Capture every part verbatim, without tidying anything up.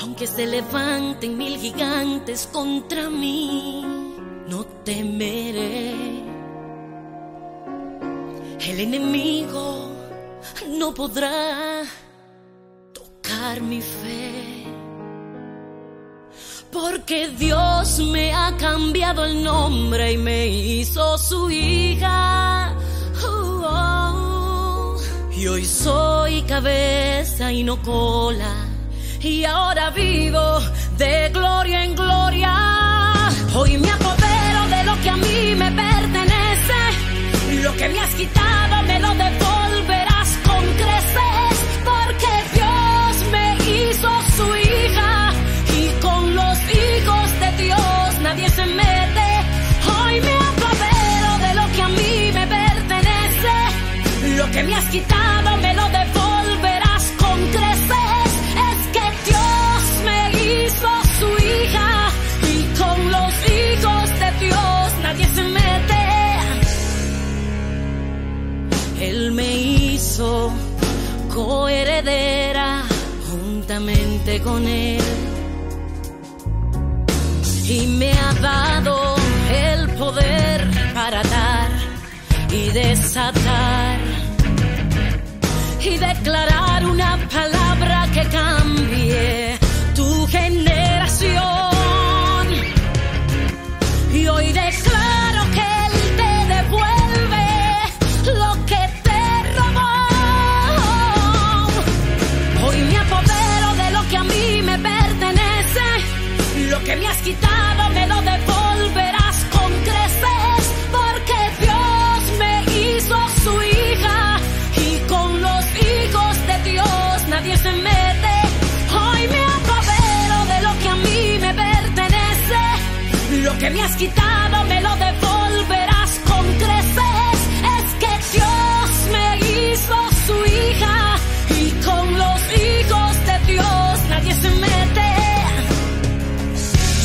Aunque se levanten mil gigantes contra mí, no temeré. El enemigo no podrá tocar mi fe, porque Dios me ha cambiado el nombre y me hizo su hija. Uh, oh. Y hoy soy cabeza y no cola, y ahora vivo de gloria en gloria. Hoy me apodero de lo que a mí me pertenece, lo que me has quitado me lo devolverás con creces, porque Dios me hizo su hija, y con los hijos de Dios nadie se mete. Hoy me apodero de lo que a mí me pertenece, lo que me has quitado me lo devolverás con creces. Él me hizo coheredera juntamente con Él, y me ha dado el poder para atar y desatar, y declarar una palabra que cambie tu generación. Y hoy declaro que Él te devuelve lo que te robó. Hoy me apodero de lo que a mí me pertenece, lo que me has quitado me lo devolverás con creces, porque Dios me hizo su hija, y con los hijos de Dios nadie se mete. Hoy me apodero de lo que a mí me pertenece, lo que me has quitado me lo devolverás con creces. Dios me hizo su hija, y con los hijos de Dios nadie se mete.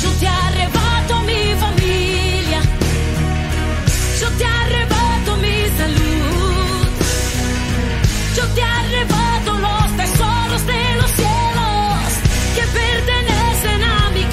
Yo te arrebato mi familia, yo te arrebato mi salud, yo te arrebato los tesoros de los cielos que pertenecen a mi casa.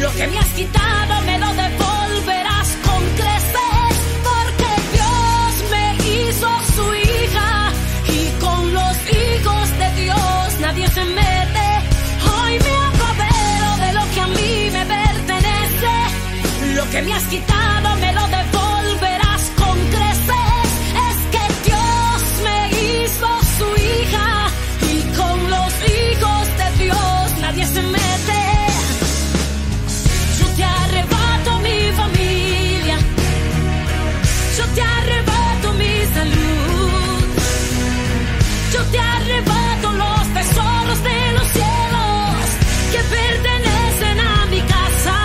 Que me has quitado me lo devolverás con creces, porque Dios me hizo su hija, y con los hijos de Dios nadie se mete. Hoy me apodero de lo que a mí me pertenece, lo que me has quitado me lo devolverás con creces. Es que Dios me hizo su hija, y con los hijos de Dios nadie se mete. Yo te arrebato mi familia, yo te arrebato mi salud, yo te arrebato los tesoros de los cielos que pertenecen a mi casa.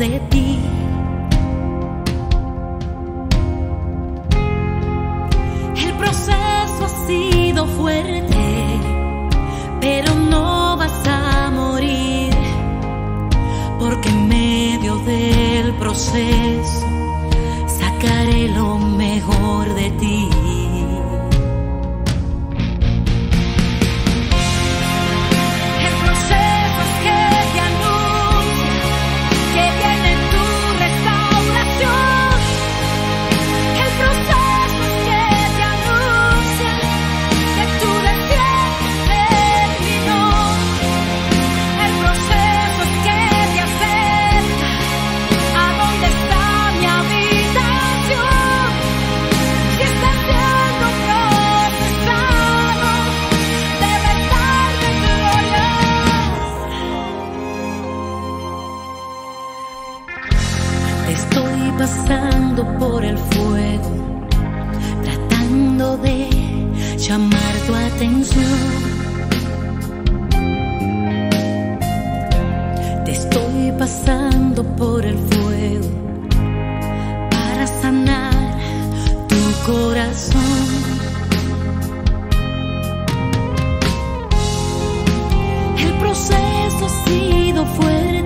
De ti conoces, sacaré lo mejor de ti. Estoy pasando por el fuego, tratando de llamar tu atención. Te estoy pasando por el fuego para sanar tu corazón. El proceso ha sido fuerte,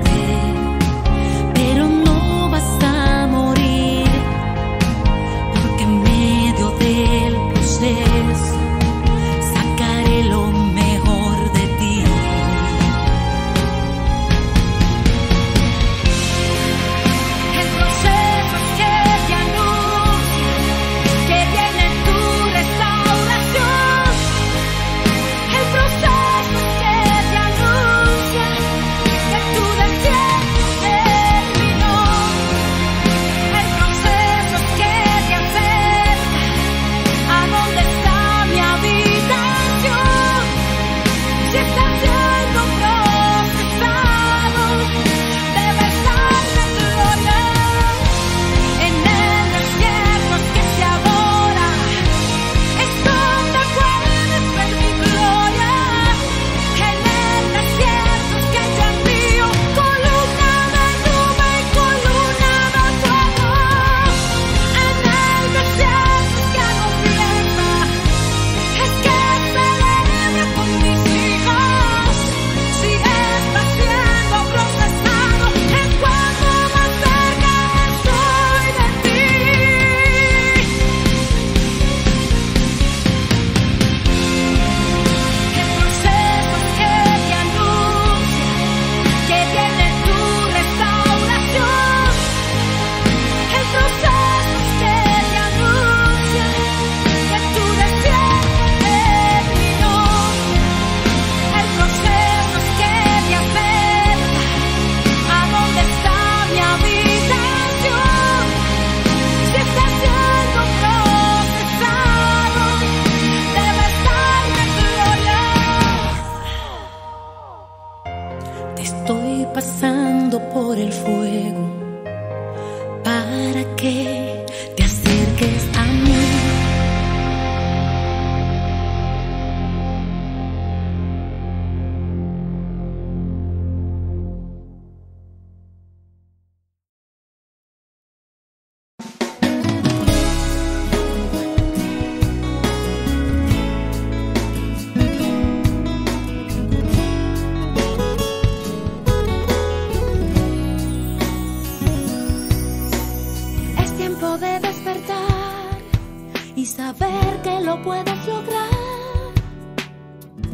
sacaré lo mejor de ti. El proceso que te anuncia que viene tu restauración. El proceso que te anuncia que tu desierto terminó. El proceso que te acerca a donde estás. Estoy pasando por el fuego para que te acerques a mí. Y saber que lo puedes lograr.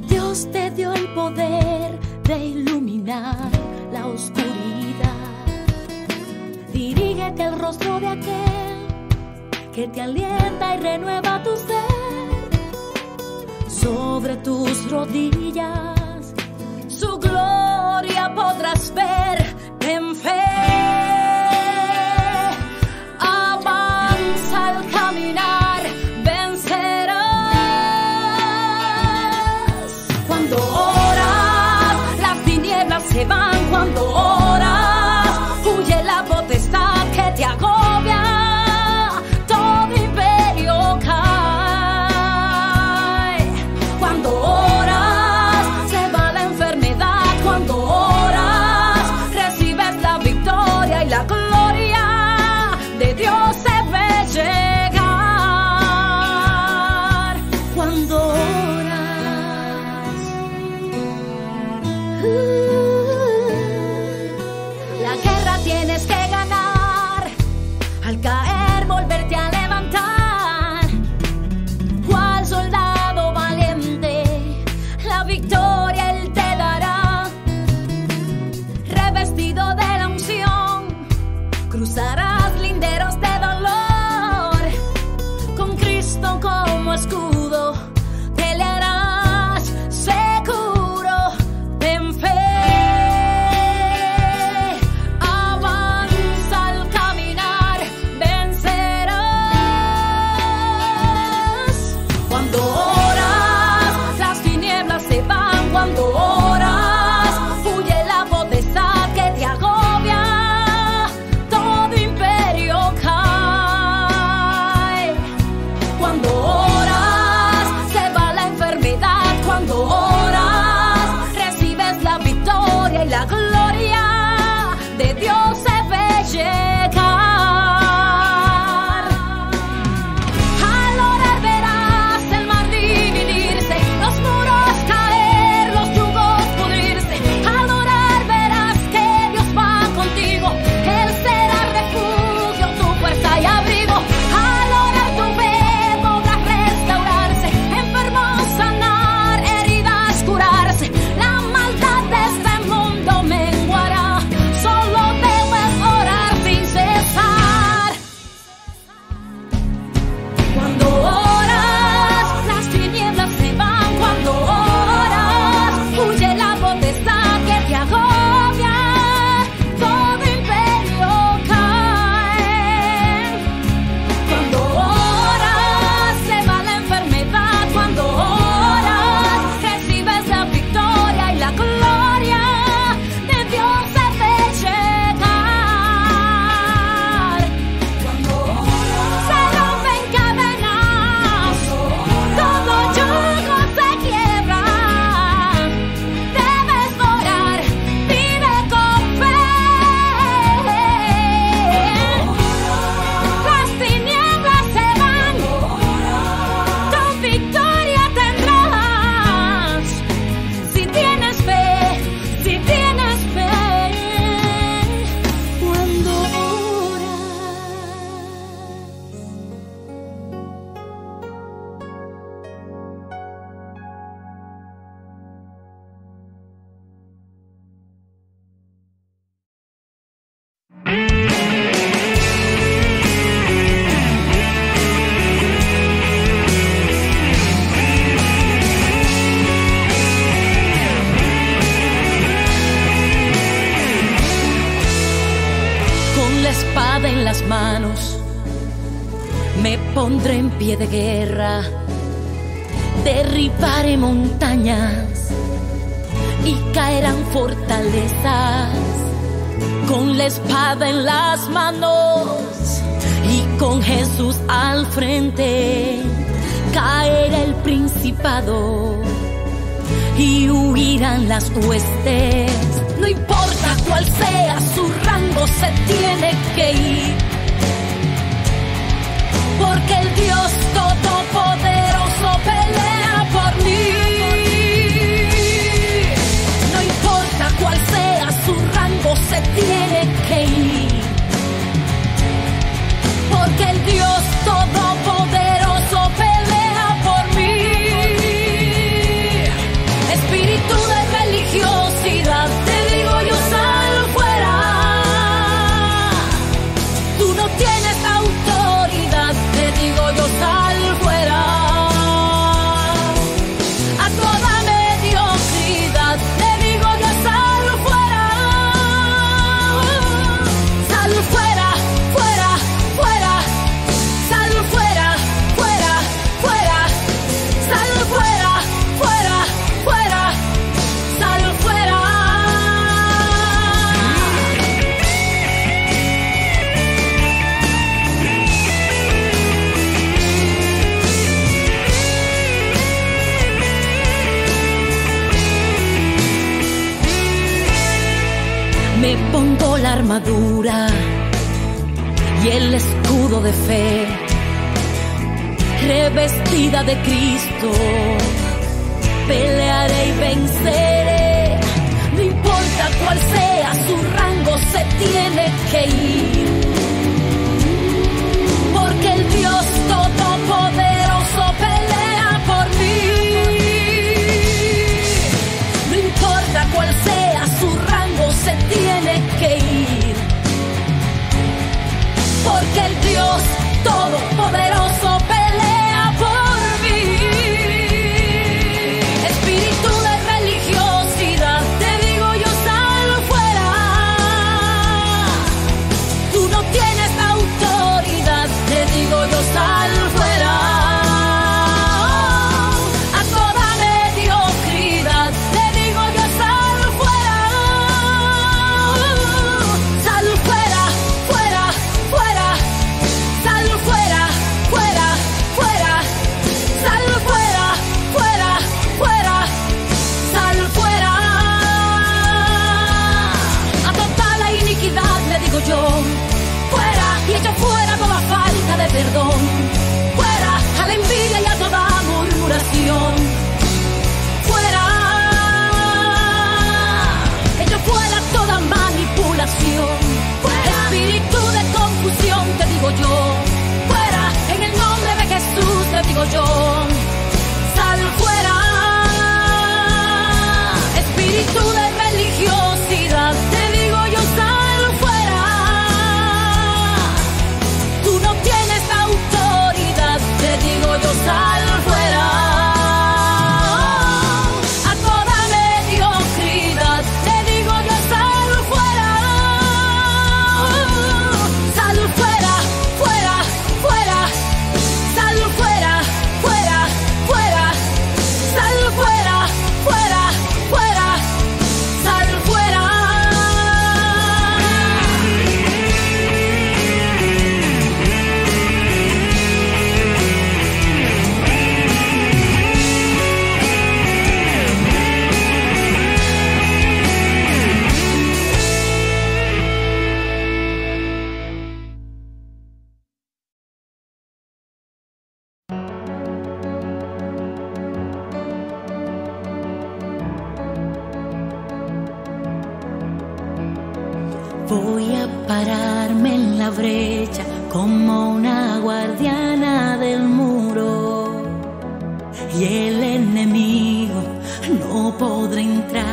Dios te dio el poder de iluminar la oscuridad. Dirígete al rostro de aquel que te alienta y renueva tu ser. Sobre tus rodillas su gloria podrás ver. Ten fe. Se van cuando oras, huye la potestad que te agobia, todo imperio cae. Cuando oras, se va la enfermedad, cuando oras, recibes la victoria y la gloria de Dios se ve llegar. Cuando oras, uh, la guerra tienes que ganar, De guerra, derribaré montañas y caerán fortalezas. Con la espada en las manos y con Jesús al frente, caerá el principado y huirán las huestes. No importa cuál sea su rango, se tiene que ir, porque el Dios todopoderoso pelea por mí. No importa cuál sea su rango, se tiene que ir, porque el Dios todopoderoso pelea por mí. Espíritu de religiosidad, te digo yo, sal fuera. Tú no tienes autoridad, te digo yo, sal fuera. A toda mediocridad, te digo yo, sal fuera. Sal fuera, fuera, fuera. Sal fuera, fuera, fuera. Sal fuera, fuera, fuera. Sal fuera. Me pongo la armadura y el escudo de fe, revestida de Cristo, pelearé y venceré. No importa cuál sea su rango, se tiene que ir, porque el Dios todopoderoso pelea por mí. No importa cuál sea su rango, se tiene que ir, porque el Dios todopoderoso pelea por mí. Espíritu de religiosidad, te digo yo, sal fuera. Tú no tienes autoridad, te digo yo, sal fuera. Fuera, Voy a pararme en la brecha como una guardiana del muro, y el enemigo no podrá entrar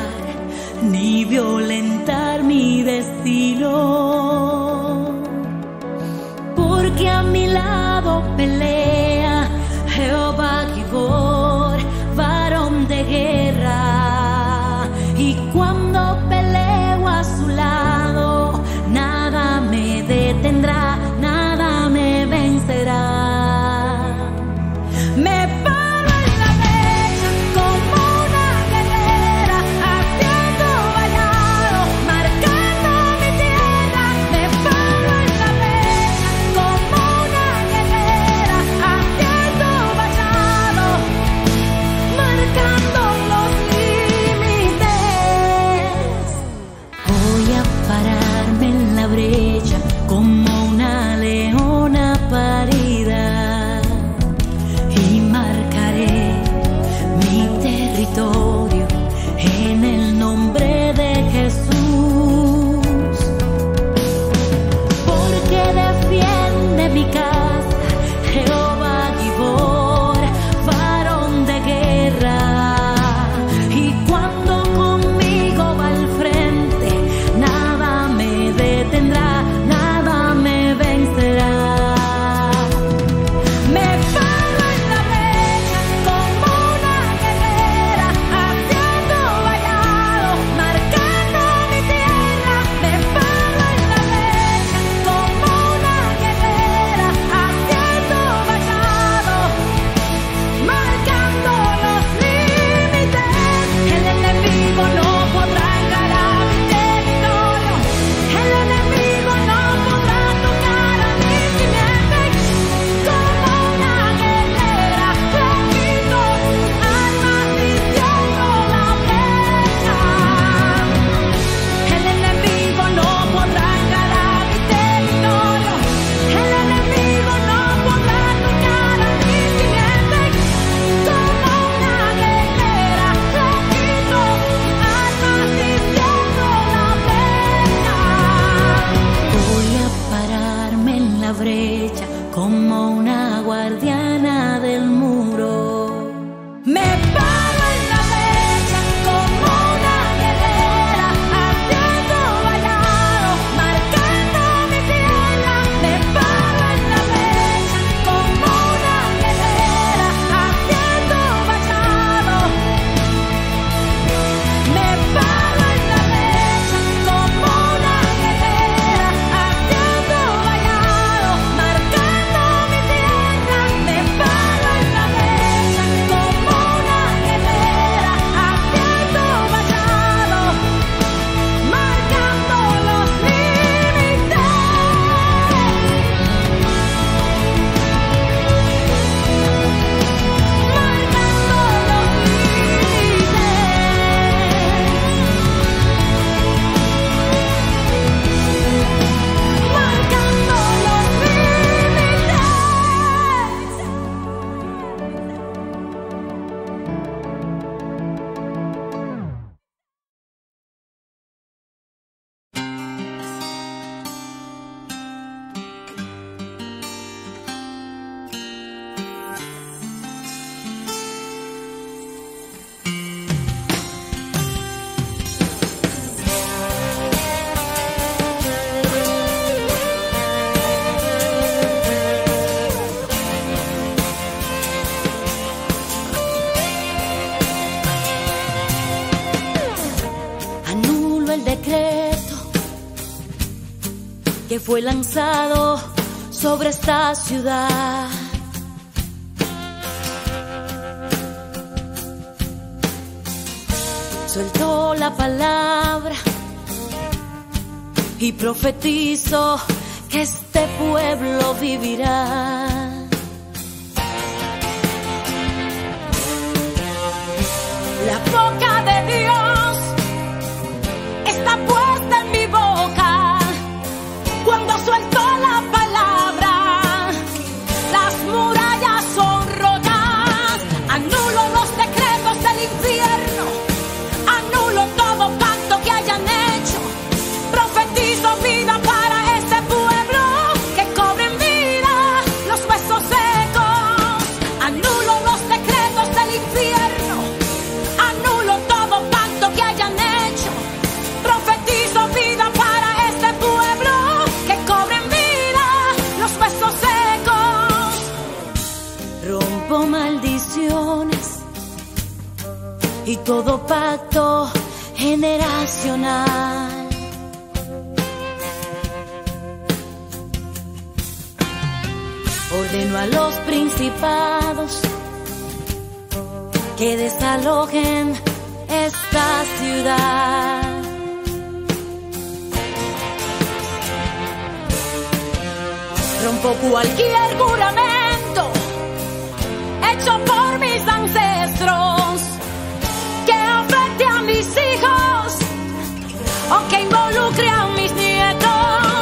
ni violentar mi destino, porque a mi lado pelea Jehová Gibor, varón de guerra, y cuando peleo a su lado, nada me detendrá, nada me vencerá. Me como una guardiana del muro, me paro en la brecha como una guerrera, haciendo vallado, marcando mi tierra. Me paro en la brecha como una guerrera, haciendo vallado. Me paro en la brecha como una guerrera, haciendo vallado. Que fue lanzado sobre esta ciudad. Suelto la palabra y profetizo que este pueblo vivirá. La boca de Dios está puesta en mi boca. Cuando suelto la palabra, las murallas son rotas. Anulo los decretos del infierno, anulo todo pacto que hayan hecho. Profetizo vida. todo pacto generacional. Ordeno a los principados que desalojen esta ciudad. Rompo cualquier juramento hecho por mis ancestros que afecte a mis hijos o que involucre a mis nietos.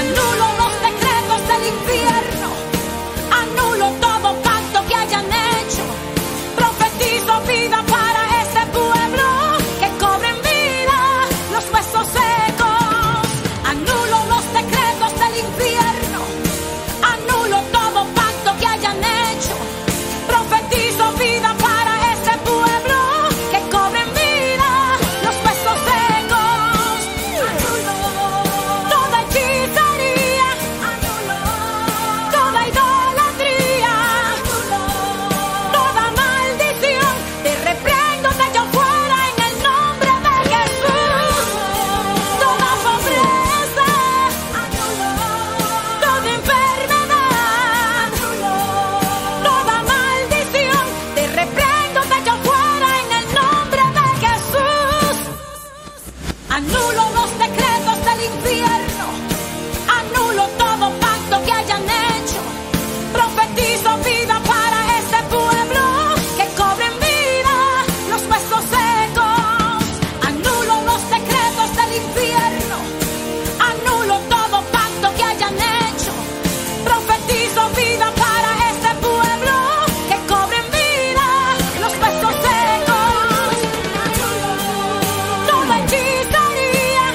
Anulo los decretos del infierno, anulo todo pacto que hayan hecho. Profetizo vida para este pueblo, que cobren vida los huesos secos. Anulo los decretos del infierno, anulo todo pacto que hayan hecho. Profetizo vida para este pueblo, que cobren vida los huesos secos. Anulo toda hechicería, anulo toda idolatría, anulo toda maldición. Te reprendo de allá afuera en el nombre de Jesús. Toda pobreza, anulo toda enfermedad, anulo toda maldición. Te reprendo de allá afuera en el nombre de Jesús. Anulo los decretos del infierno, anulo todo pacto que hayan hecho. Profetizo vida para este pueblo, que cobren vida los huesos secos. Anulo los decretos del infierno, anulo todo pacto que hayan hecho. Profetizo vida para este pueblo, que cobren vida los huesos secos. Toda hechicería,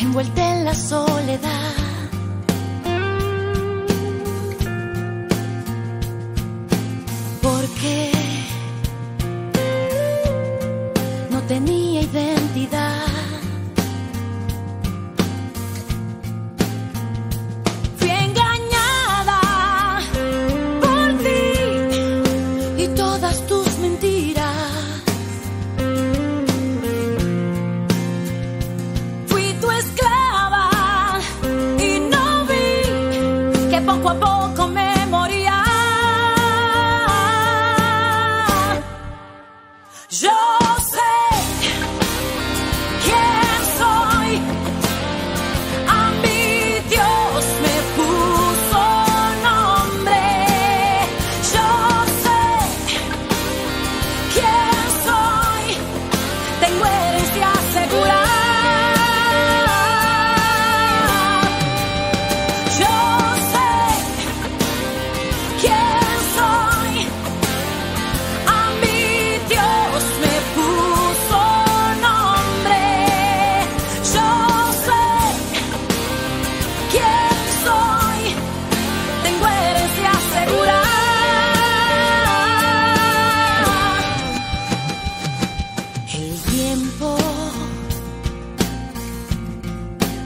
envuelta en la soledad. Porque no tenía identidad. Poco a poco me moría. Yo sé quién soy. A mi Dios me puso nombre. Yo sé quién soy. Tengo herencia segura.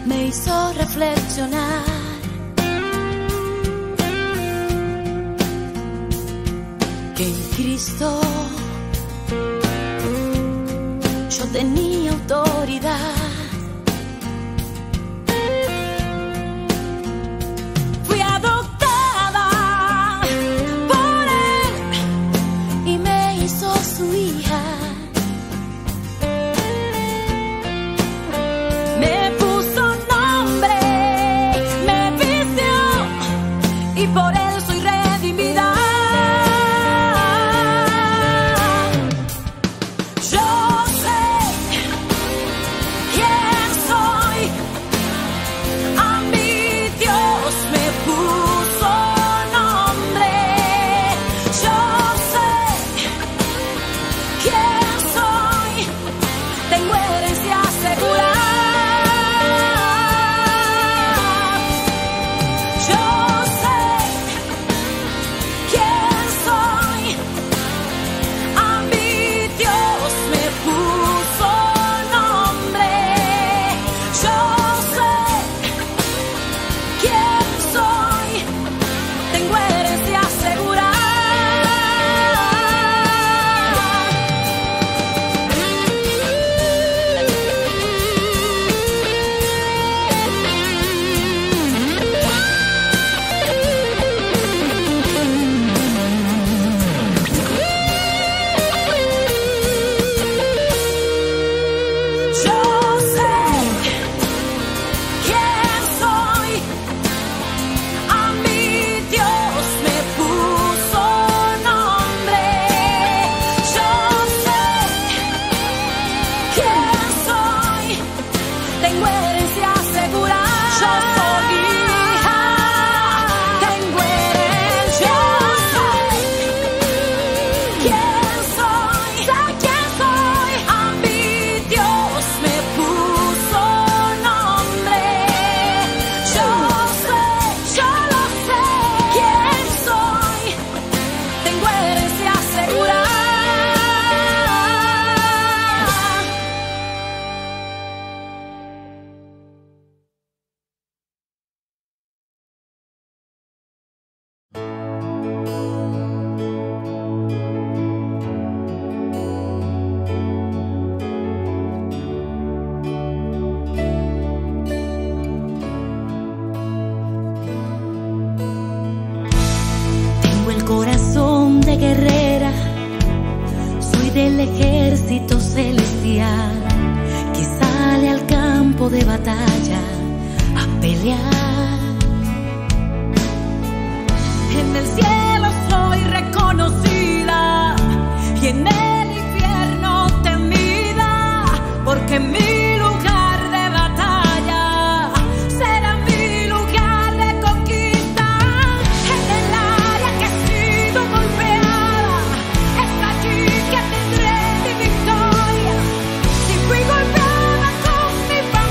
Me hizo reflexionar. Que en Cristo yo tenía autoridad. Fui adoptada por Él y me hizo su hija. Por Él soy redimida. Yo sé quién soy. A mi Dios me puso nombre. Yo sé quién soy. Tengo herencia segura. Yo corazón de guerrera, soy del ejército celestial que sale al campo de batalla a pelear. En el cielo soy reconocida y en el infierno temida, porque mi ¡Gracias!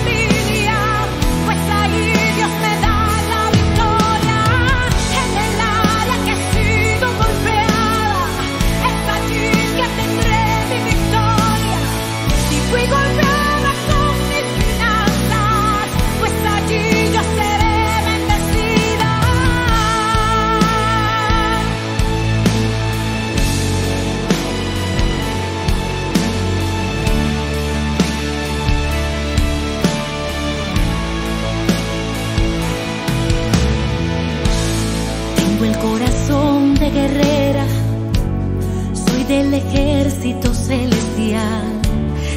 el ejército celestial.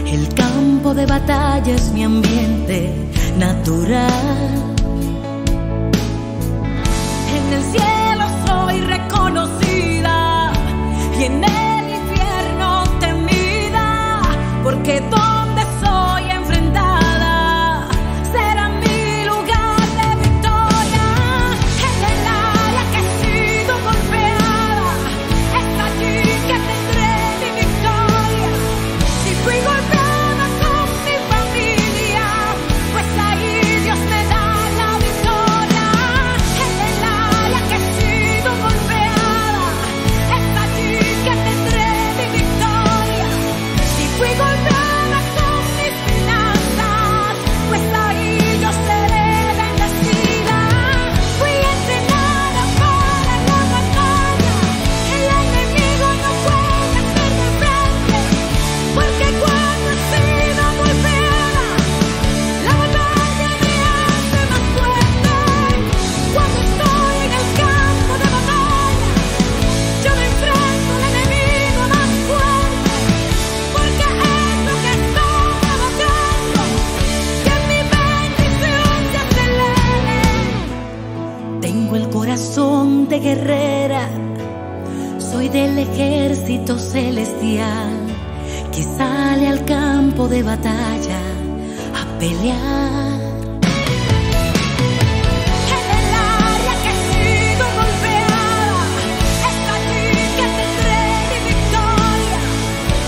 El campo de batalla es mi ambiente natural. En el cielo soy reconocida y en el infierno temida, porque donde soy enfrentada será mi lugar de victoria. En el área que he sido golpeada es allí que tendré mi victoria.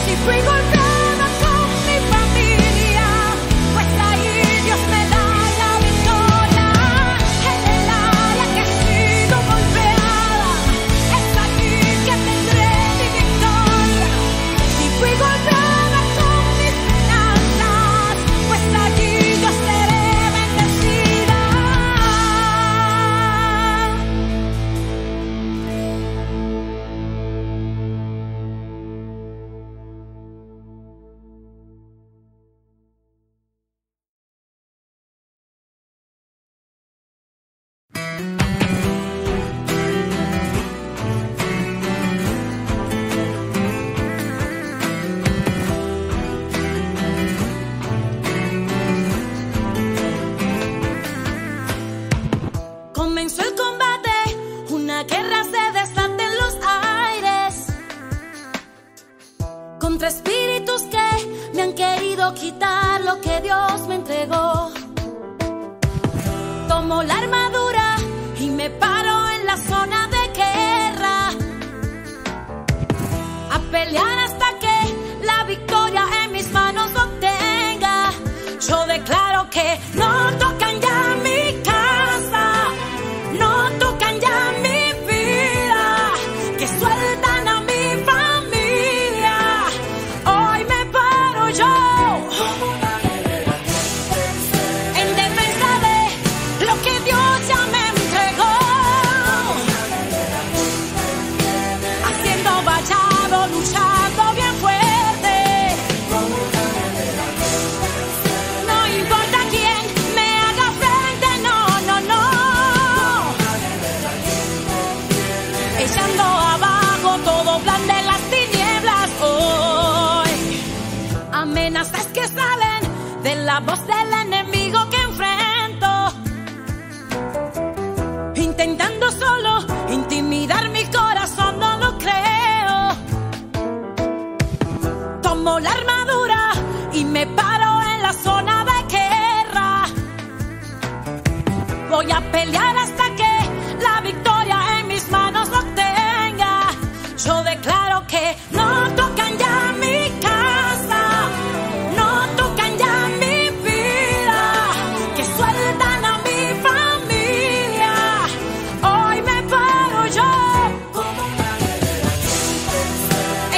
Si fui golpeada con mi familia, pues ahí Dios me da la victoria. En el área que he sido golpeada es allí que tendré mi victoria. Si fui golpeada con mis finanzas, pues ahí yo seré bendecida. Fui entrenada para la batalla, el enemigo no puede hacer de frente, porque cuando he sido golpeada, la batalla me hace más fuerte. Cuando estoy en el campo de batalla, yo me enfrento al enemigo más fuerte, porque es lo que estoy trabajando, que mi bendición se acelere. Tengo el corazón de guerrera, soy del ejército celestial que sale al campo de batalla a pelear. En el área que he sido golpeada es allí que tendré mi victoria. Si fui golpeada con mi familia, pues ahí Dios me da la victoria. En el área que he sido golpeada es allí que tendré mi victoria. Si fui golpeada con mis finanzas, pues allí yo seré bendecida. Comenzó el combate, una guerra se desata en los aires contra espíritus que me han querido quitar lo que Dios me entregó. Tomo la armadura y me paro en la zona de guerra a pelear hasta que la victoria en mis manos obtenga. Yo declaro que no tocan ya mi casa, no tocan ya mi vida, que sueltan a mi familia. Hoy me paro yo en defensa de lo que Dios ya me entregó, haciendo vallado, luchando bien fuerte. No importa quién me haga frente, no, no, no. Echando abajo todo plan de las tinieblas hoy. Amenazas que salen de la voz del enemigo que enfrento, intentando solo intimidar mi corazón, no lo creo. Tomo la armadura y me paro en la zona de guerra. Voy a pelear hasta que la victoria en mis manos obtenga. Yo declaro que no tocan ya mi casa, no tocan ya mi vida, que sueltan a mi familia. Hoy me paro yo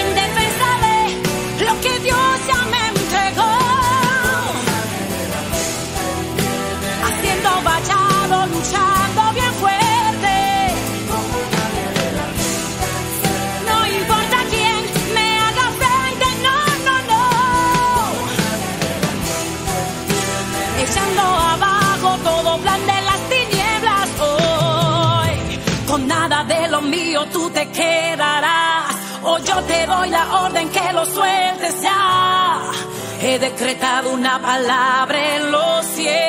en defensa de lo que Dios ya me entregó, haciendo vallado, luchando bien fuerte. No importa quién me haga frente, no, no, no. Echando abajo todo plan de las tinieblas hoy. Con nada de lo mío tú te quedarás. Hoy Pero yo te doy la orden que lo sueltes ya. He decretado una palabra en los cielos.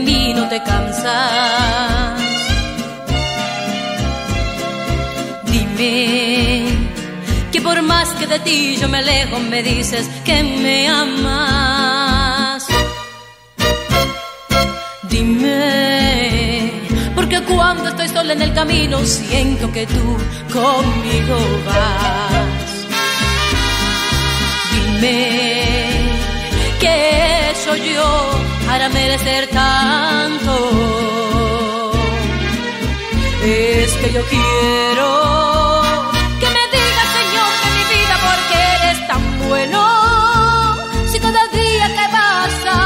de mí no te cansas. Dime que por más que de ti yo me alejo, me dices que me amas. Dime, porque cuando estoy sola en el camino siento que tú conmigo vas. Dime, ¿qué he hecho yo para merecer tanto? Es que yo quiero que me digas, Señor, de mi vida, porque eres tan bueno. Si cada día que pasa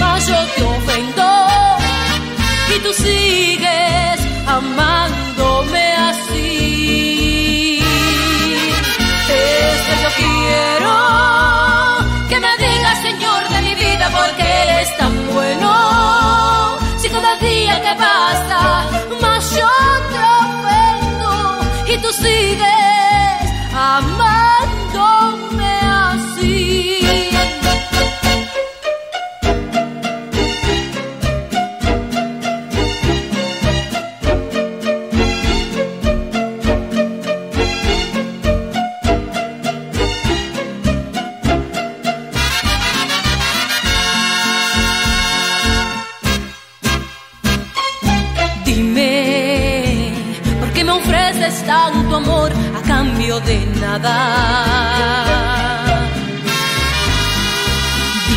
más yo te ofendo y tú sigues amándome así. Es que yo quiero que me digas, Señor, de mi vida, porque eres tan bueno. Si cada día que pasa más yo te ofendo y tú sigues amándome así. Tanto amor a cambio de nada.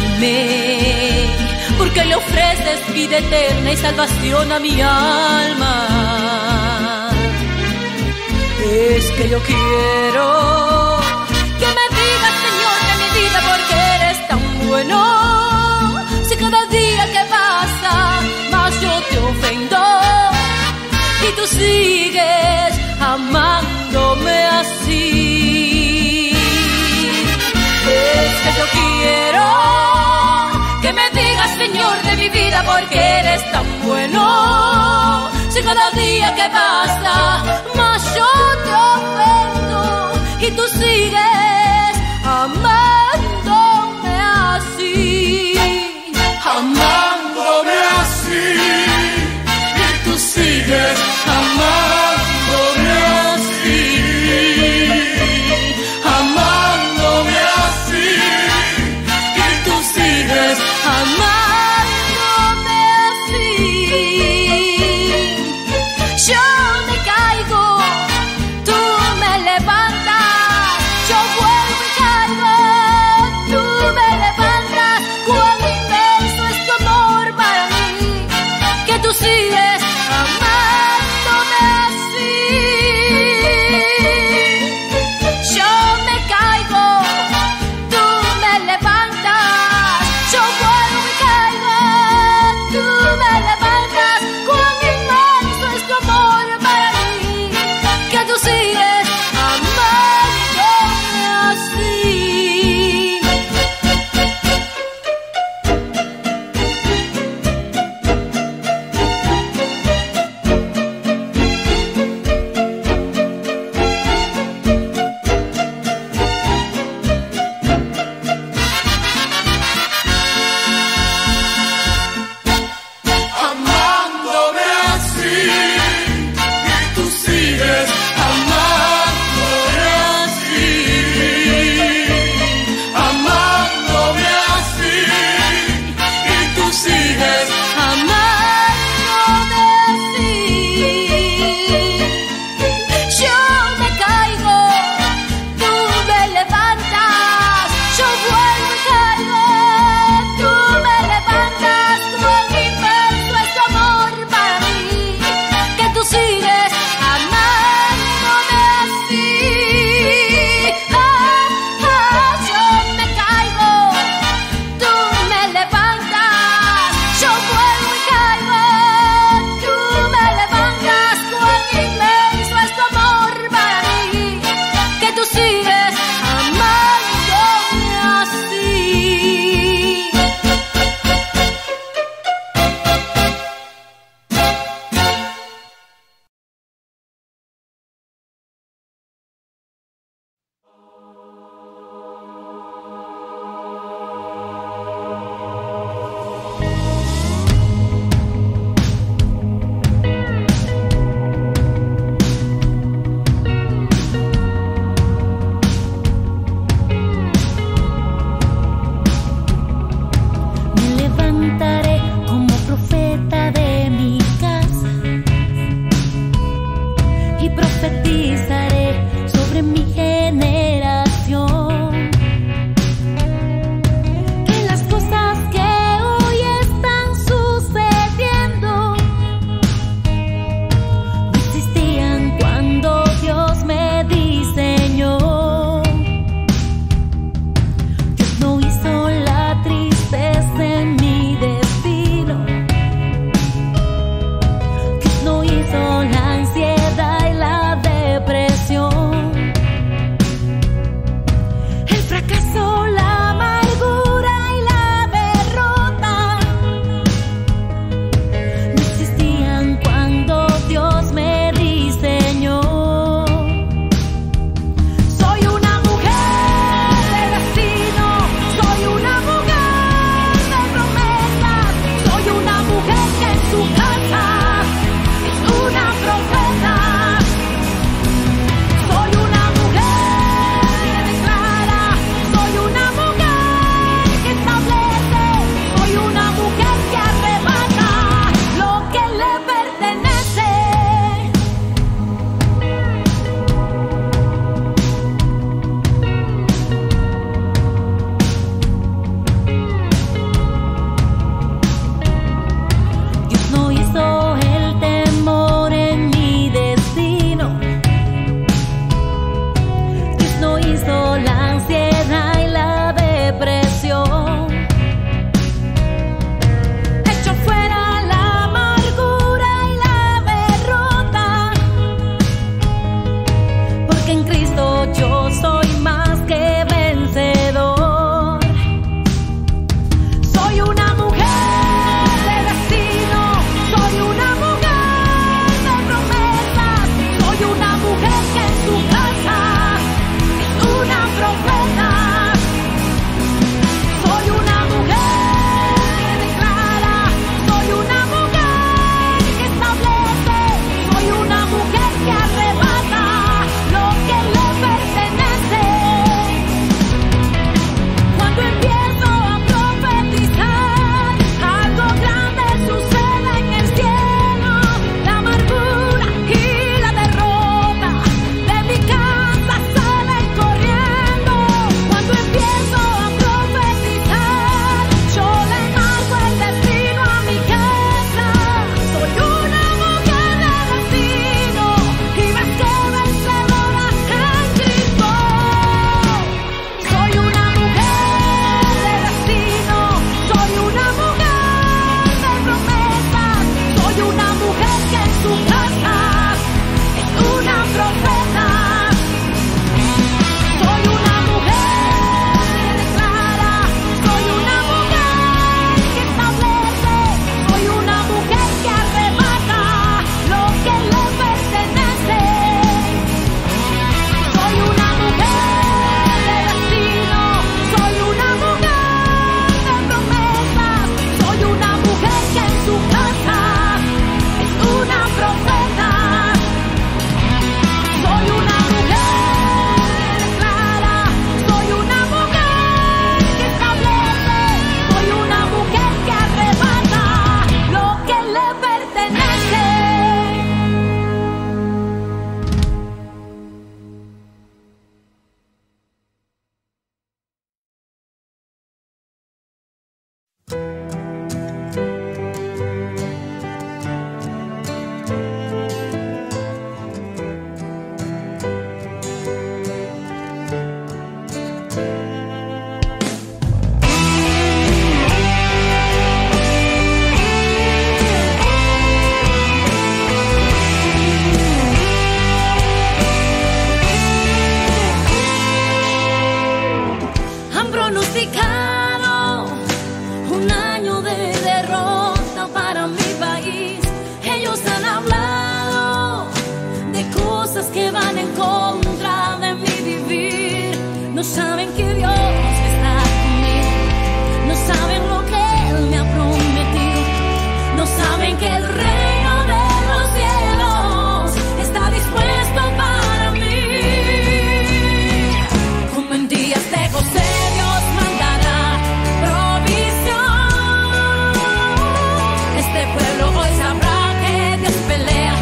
Dime, ¿por qué le ofreces vida eterna y salvación a mi alma? Es que yo quiero que me digas, Señor, de mi vida, porque eres tan bueno. Si cada día que pasa más yo te ofendo y tú sigues amándome así. Es que yo quiero que me digas, Señor, de mi vida, porque eres tan bueno. Si cada día que pasa más yo te ofendo y tú sigues amándome así, amándome así, y tú sigues amándome. Amándome así, yo Significaron un año de derrota para mi país. Ellos han hablado de cosas que van en contra de mi vivir. No saben que Dios está conmigo, no saben lo que Él me ha prometido, no saben que el reino de los cielos está dispuesto para mí. Como en días de José, este pueblo hoy sabrá que Dios pelea,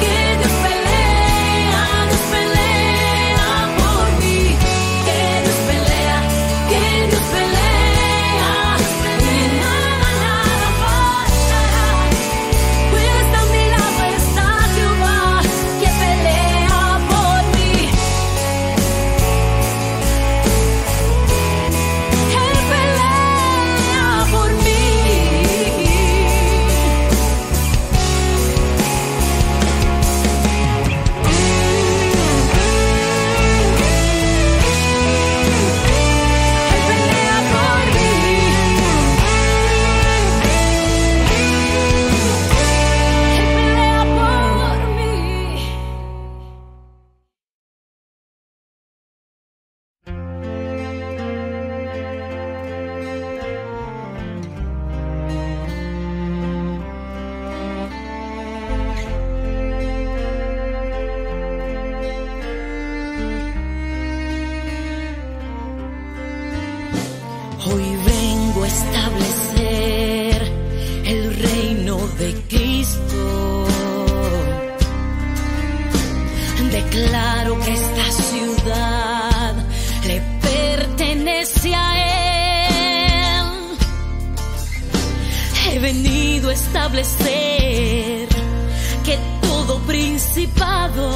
que Dios pelea, Dios pelea por mí, que Dios pelea, que Dios pelea, y nada, nada faltará, pues a mi lado está Jehová, que pelea por mí. Él pelea por mí. Hoy vengo a establecer el reino de Cristo. Declaro que esta ciudad le pertenece a Él. He venido a establecer que todo principado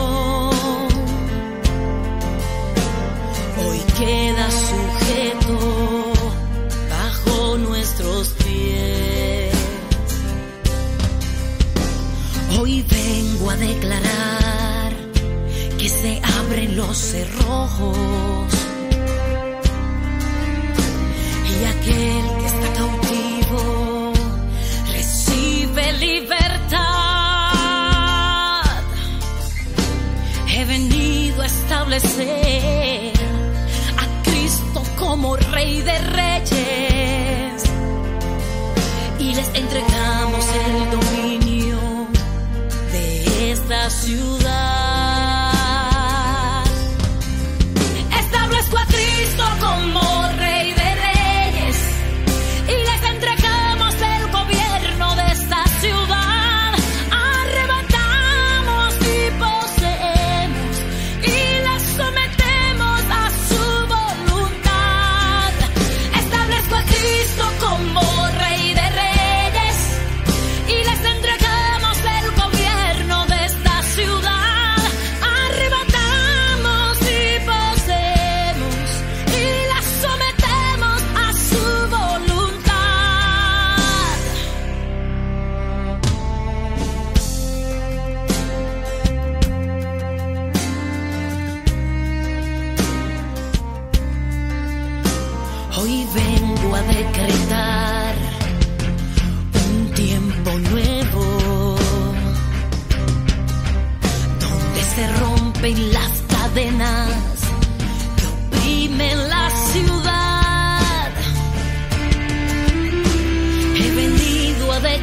hoy queda sujeto nuestros pies. Hoy vengo a declarar que se abren los cerrojos y aquel que está cautivo recibe libertad. He venido a establecer a Cristo como Rey de Reyes. Y les entregamos el dominio de esta ciudad. Establezco a Cristo como Rey de Reyes y les entregamos el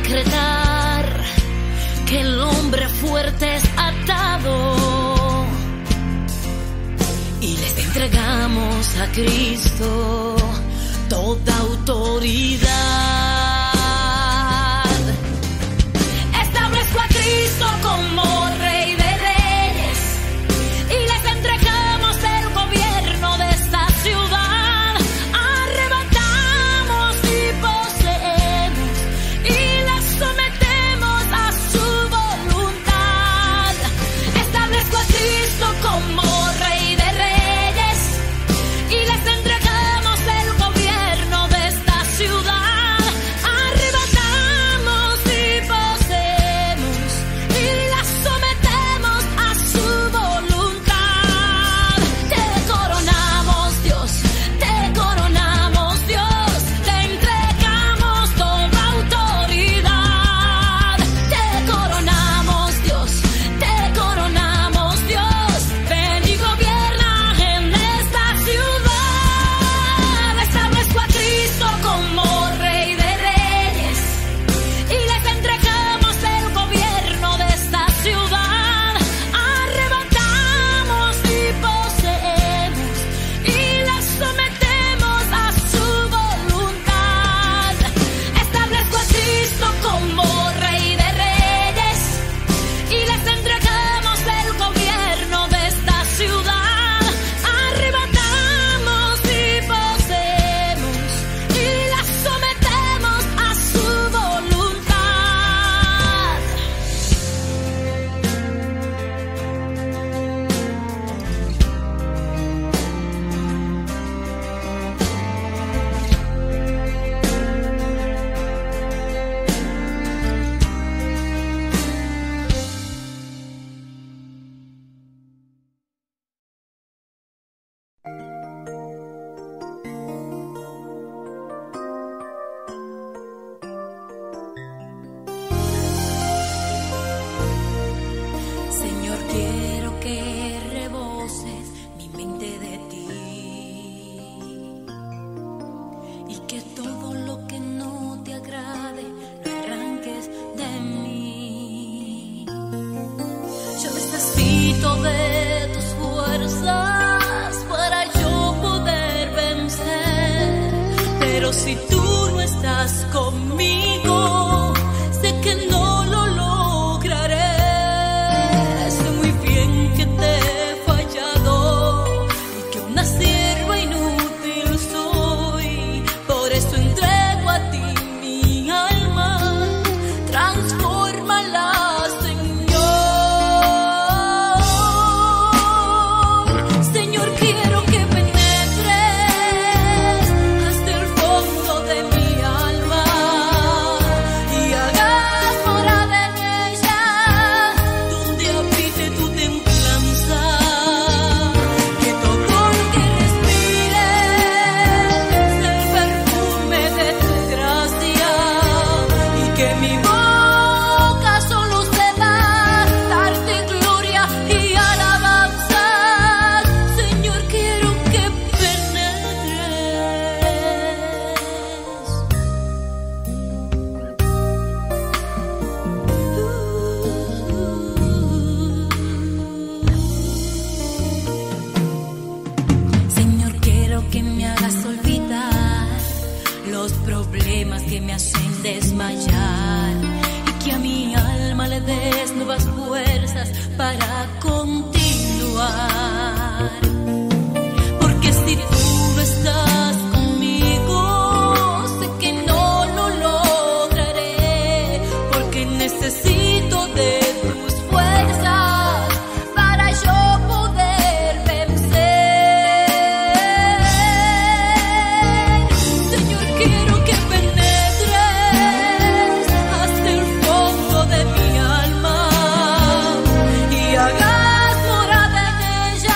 decretar que el hombre fuerte es atado y les entregamos a Cristo toda autoridad. Establezco a Cristo como Rey de Reyes y les entregamos el gobierno de esta ciudad. Arrebatamos y poseemos y las sometemos a su voluntad. Establezco a Cristo como Rey de Reyes y les entregamos el gobierno de esta ciudad. Arrebatamos y poseemos y las sometemos a su voluntad. Te coronamos, Dios, te coronamos, Dios, te entregamos toda autoridad. Te coronamos, Dios, te coronamos, Dios, ven y gobierna en esta ciudad. Establezco a Cristo como Rey de Reyes y les entregamos el gobierno de esta ciudad. Arrebatamos y poseemos y las sometemos a su voluntad. Establezco a Cristo como Rey de Reyes y les entregamos el gobierno de esta ciudad. Arrebatamos y poseemos y las sometemos a su voluntad. Señor, quiero que reboses mi mente de ti y que todo lo que no te agrade lo arranques de mí. Yo necesito de tus fuerzas para yo poder vencer, pero si tú no estás conmigo, sé que no lo lograré. Sé muy bien que te he fallado y que una sierva inútil soy. Por eso entrego a ti mi alma, transfórmala, Señor. Señor, quiero que penetres hasta el fondo de mi alma y hagas morada de ella, donde habite tu templanza. Que todo lo que respire sea el perfume de tu gracia y que mi boca solo sepa darte gloria y alabanza. Señor, quiero que penetres. Señor, quiero que me hagas olvidar los problemas que me hacen desmayar y que a mi alma le des nuevas fuerzas para continuar. Porque si tú no estás conmigo, sé que no lo lograré, porque necesito de tus fuerzas para yo poder vencer. Señor, quiero que penetres hasta el fondo de mi alma y hagas morada en ella,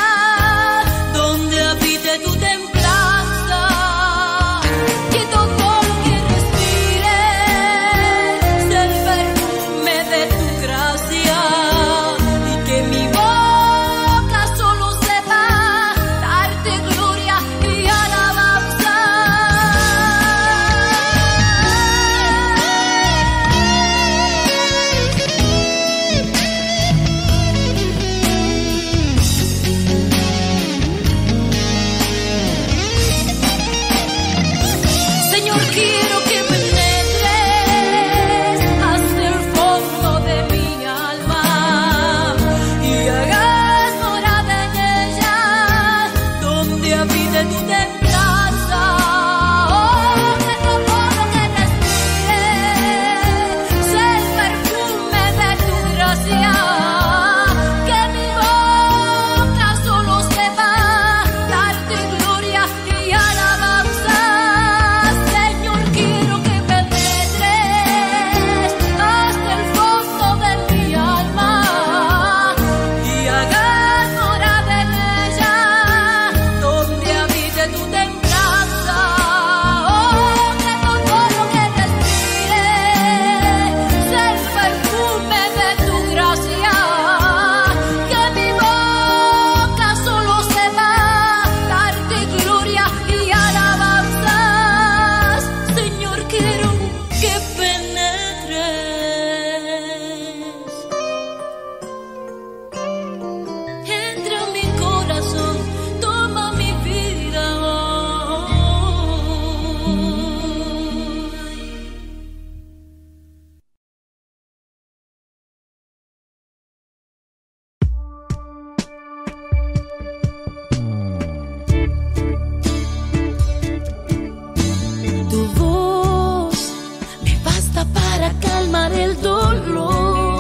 quitar el dolor,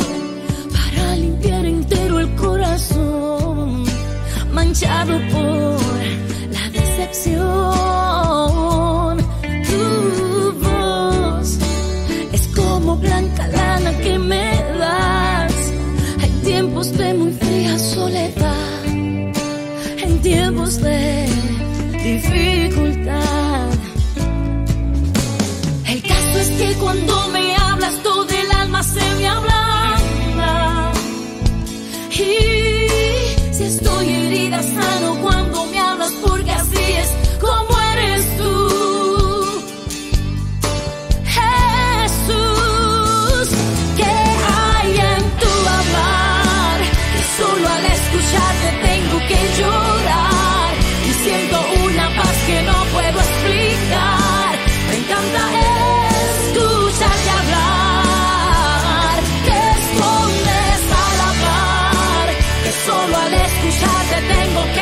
para limpiar entero el corazón manchado por la decepción. Tu voz es como blanca lana que me das en tiempos de muy fría soledad, en tiempos de dificultad. El caso es que cuando me hablas todo el alma se me ablanda, y si estoy herida sano cuando me hablas, porque así es como eres tú, Jesús. Que hay en tu hablar que solo al escucharte tengo que llorar, y siento una paz que no puedo explicar. Me encanta el escucharte hablar, que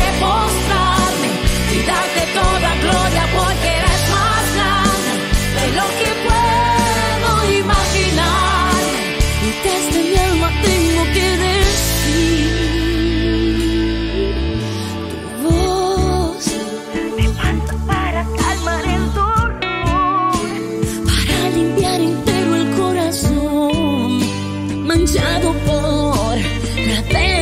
escondes al hablar, que solo al escucharte tengo que mostrarme y darte toda gloria, porque eres más grande de lo que puedo imaginar, y desde mi alma tengo que decir tu voz. Me levanto para calmar el dolor, manchado por la decepción.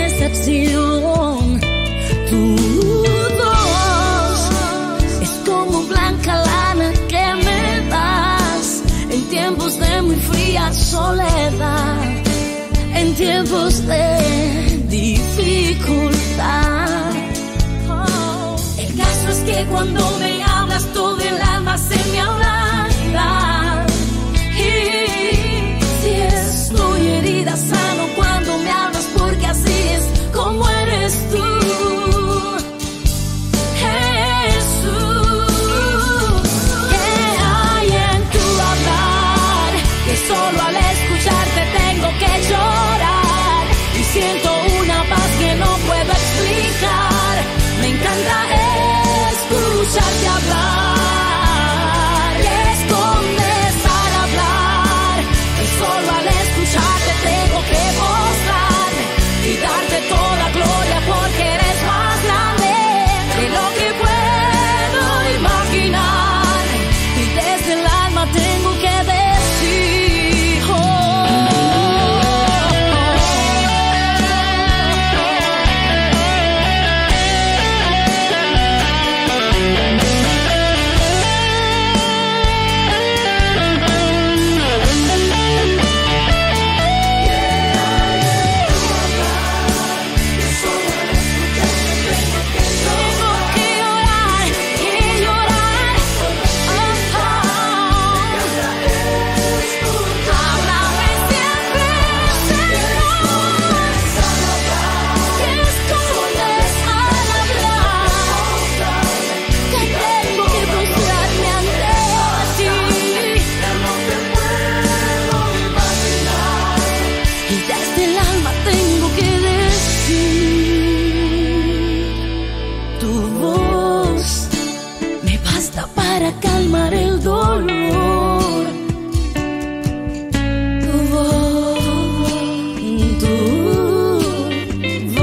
Tu voz es como blanca lana que me das en tiempos de muy fría soledad, en tiempos de dificultad. El caso es que cuando me hablas todo el alma se me ablanda, y si estoy herida sano cuando me hablas, porque así es como eres tú, Jesús. ¿Qué hay en tu hablar? Que solo al escucharte tengo que llorar, y siento una paz que no puedo explicar. Me encanta escucharte hablar, que escondes al hablar, que solo al escucharte tengo que mostrarme y darte toda gloria, porque eres más grande de lo que puedo imaginar, y desde el alma tengo que decir, tengo que llorar y llorar. Oh, oh. Háblame siempre, Señor, que escondes al hablar, que tengo que mostrarme ante ti, y desde el alma tengo que decir, tu voz me basta para calmar el dolor. Tu voz, tu voz.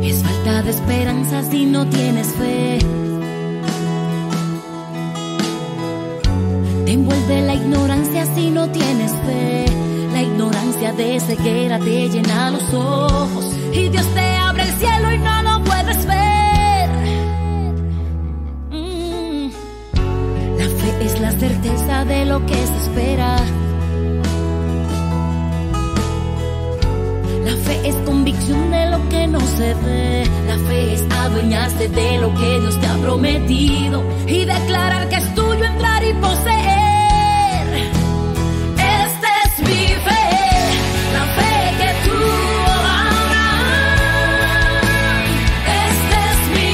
Es falta de esperanza si no tienes fe. Te envuelve la ignorancia si no tienes fe. La ignorancia de ceguera te llena los ojos, y Dios te abre el cielo y no lo puedes ver. Mm. La fe es la certeza de lo que se espera. La fe es convicción de lo que no se ve. La fe es adueñarse de lo que Dios te ha prometido y declarar que es tuyo, entrar y poseer. Esta es mi fe, la fe que tú harás. Esta es mi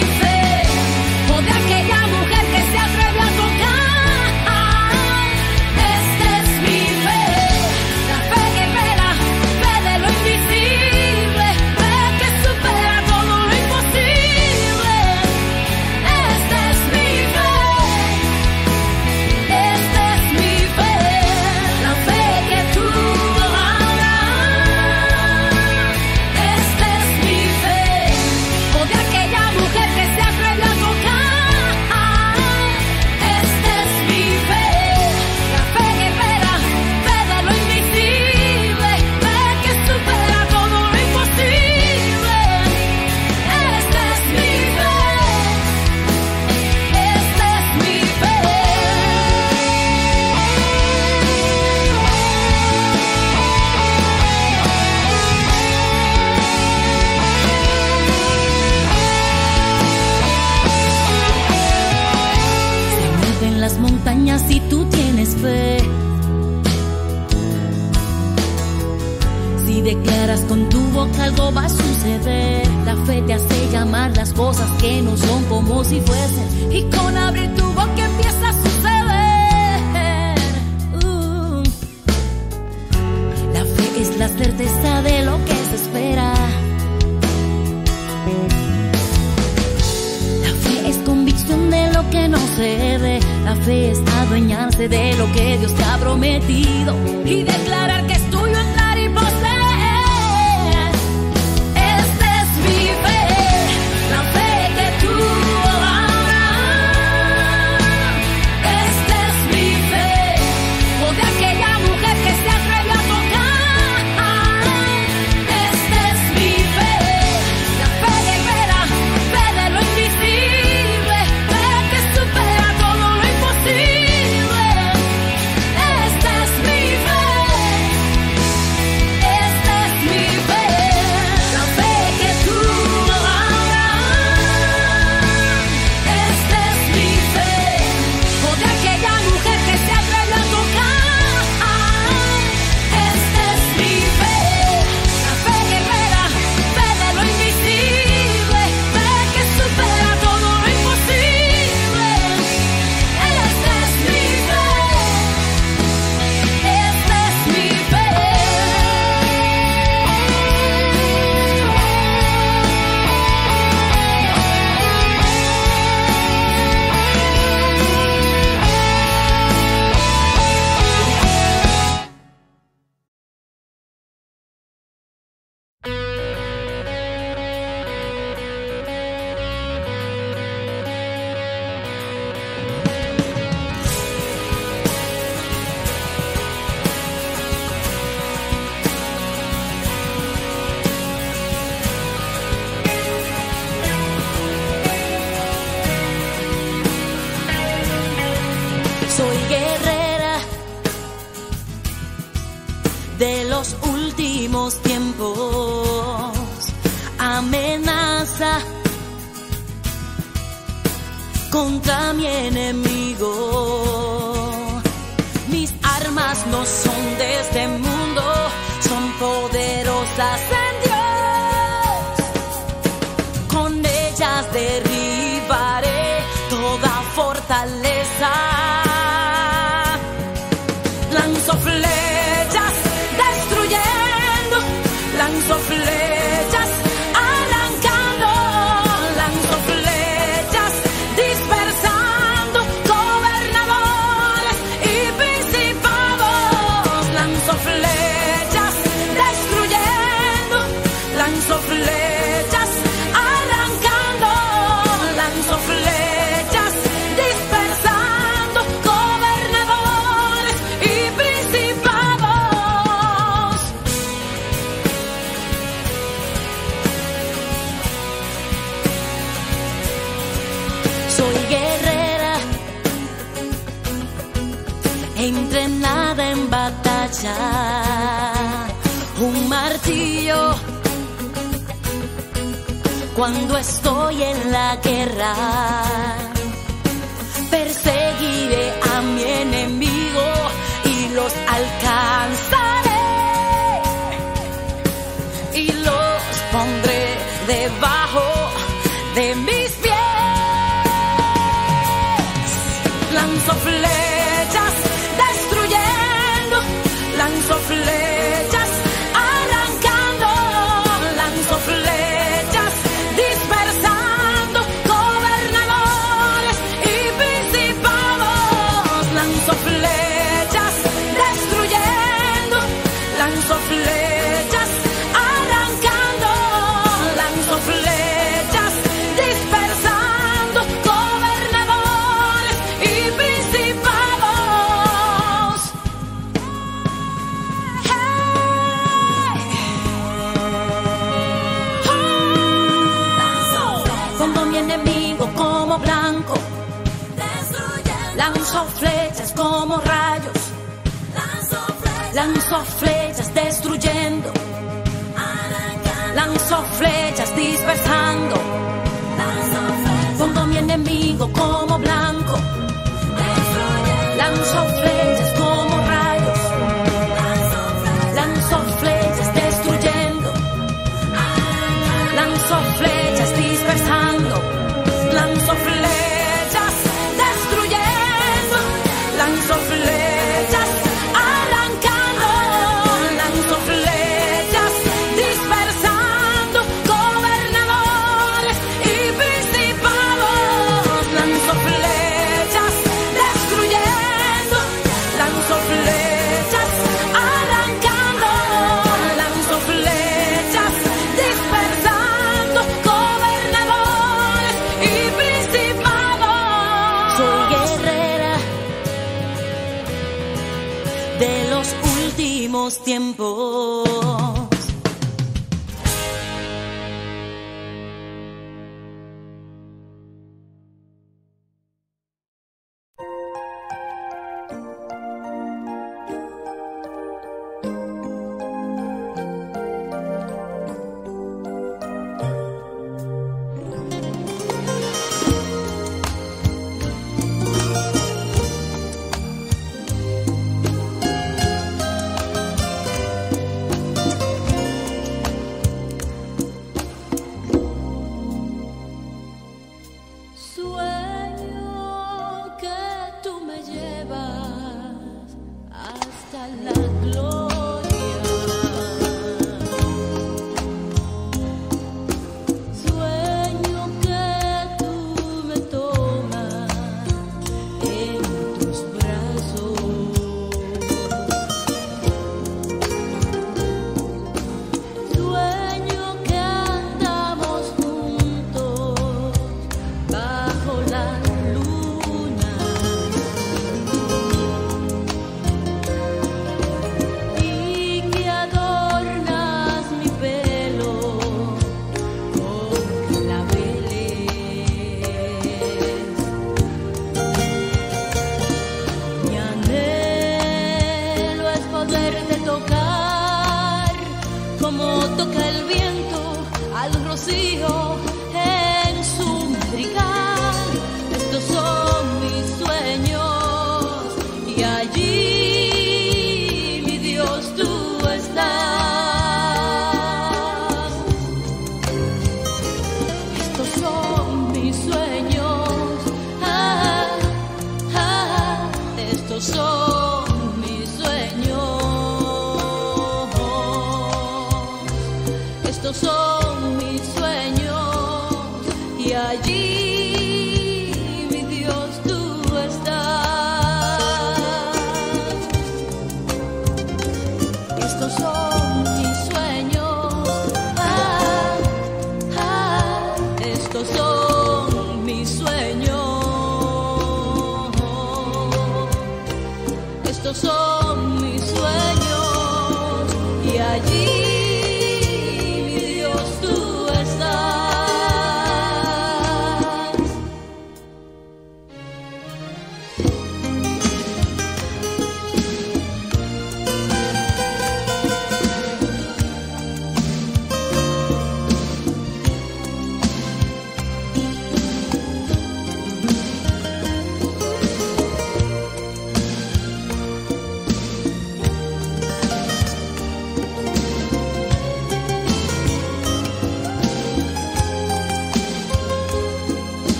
las cosas que no son como si fuesen, y con abrir tu boca empieza a suceder. uh. La fe es la certeza de lo que se espera. De lo que no se ve, la fe es adueñarse de lo que Dios te ha prometido y declarar que es tuyo, entrar y poseer. Esta es mi fe, la fe que tú harás. Esta es mi fe, o de aquella mujer que se atrevió a tocar. Esta es mi fe, la fe que espera, fe de lo invisible, tiempos, amenaza contra mi enemigo. Mis armas no son de este mundo, son poderosas en Dios. Con ellas derribaré toda fortaleza. Lanzo flechas, lanzo flechas, arrancando, lanzo flechas, dispersando gobernadores y principados, lanzo flechas, destruyendo, lanzo flechas, arrancando, lanzo flechas, dispersando gobernadores y principados. Entrenada en batalla, un martillo cuando estoy en la guerra. Perseguiré a mi enemigo y los alcanzaré, y los pondré debajo de mis pies. Lanzo flechas, destruyendo, lanzo flechas, arrancando, lanzo flechas, dispersando gobernadores y principados, lanzo flechas, destruyendo, lanzo flechas, arrancando, lanzo flechas, dispersando gobernadores y principados. Hey. Oh. Pongo a mi enemigo como blanco, lanzo flechas como rayos, lanzo flechas destruyendo, lanzo flechas dispersando, pongo a mi enemigo como blanco, lanzo flechas como rayos, lanzo flechas destruyendo, lanzo flechas dispersando. los tiempos. En su madrigal, estos son mis sueños, y allí, mi Dios, tú estás. Estos son mis sueños, ah, ah, estos son mis sueños,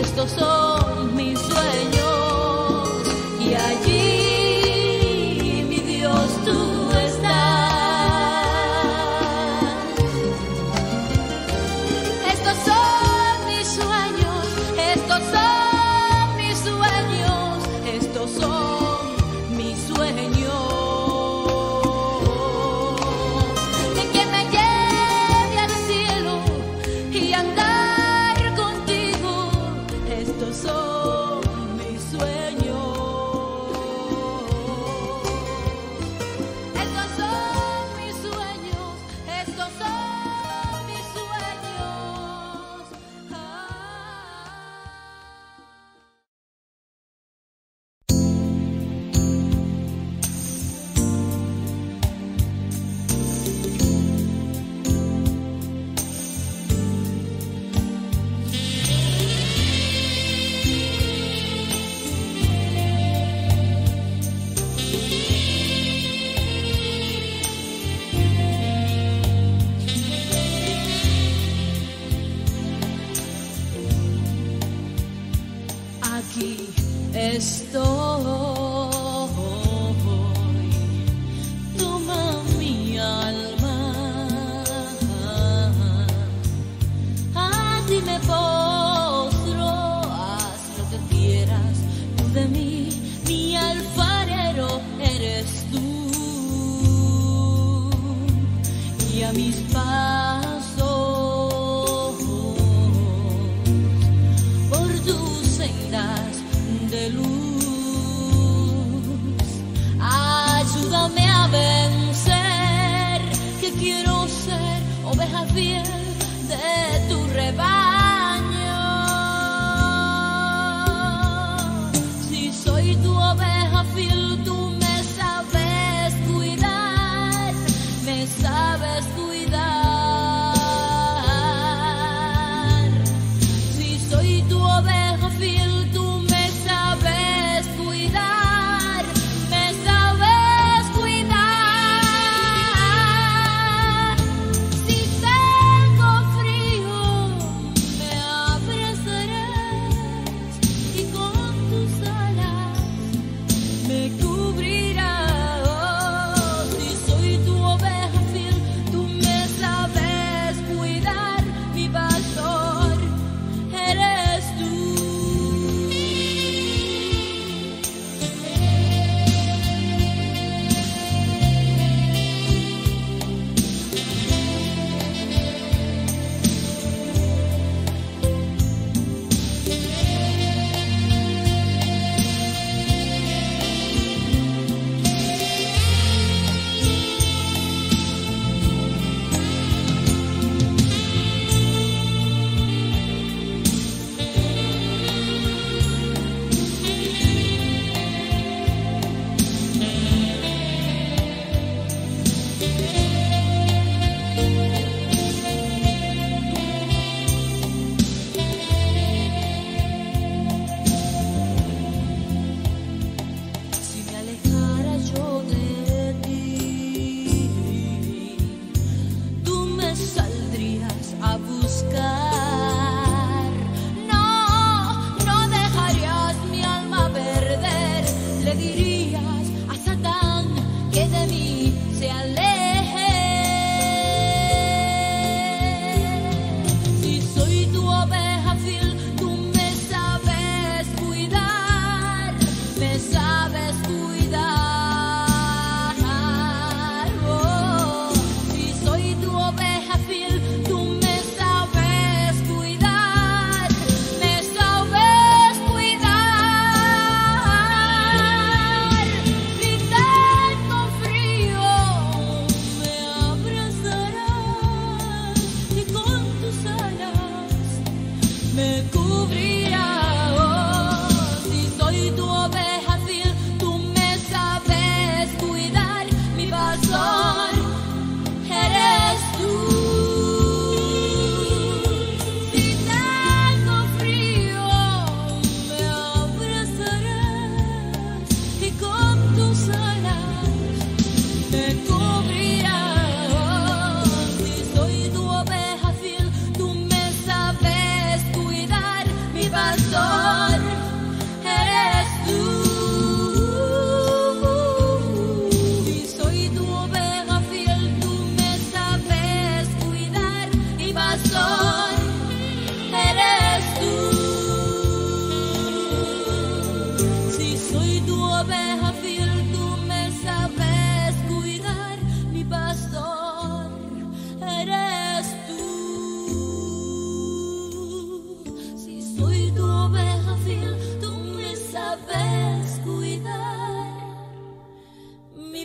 estos son mis sueños. estoy. Toma mi alma, a ti me postro, haz lo que quieras tú de mí, mi alfarero eres tú. Y a mis pasos por tus sendas de luz, ayúdame a vencer, que quiero ser oveja fiel de tu rebaño. Si soy tu oveja fiel, tú me sabes cuidar, me sabes cuidar. Si soy tu oveja fiel, tú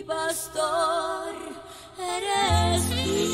pastor eres tú.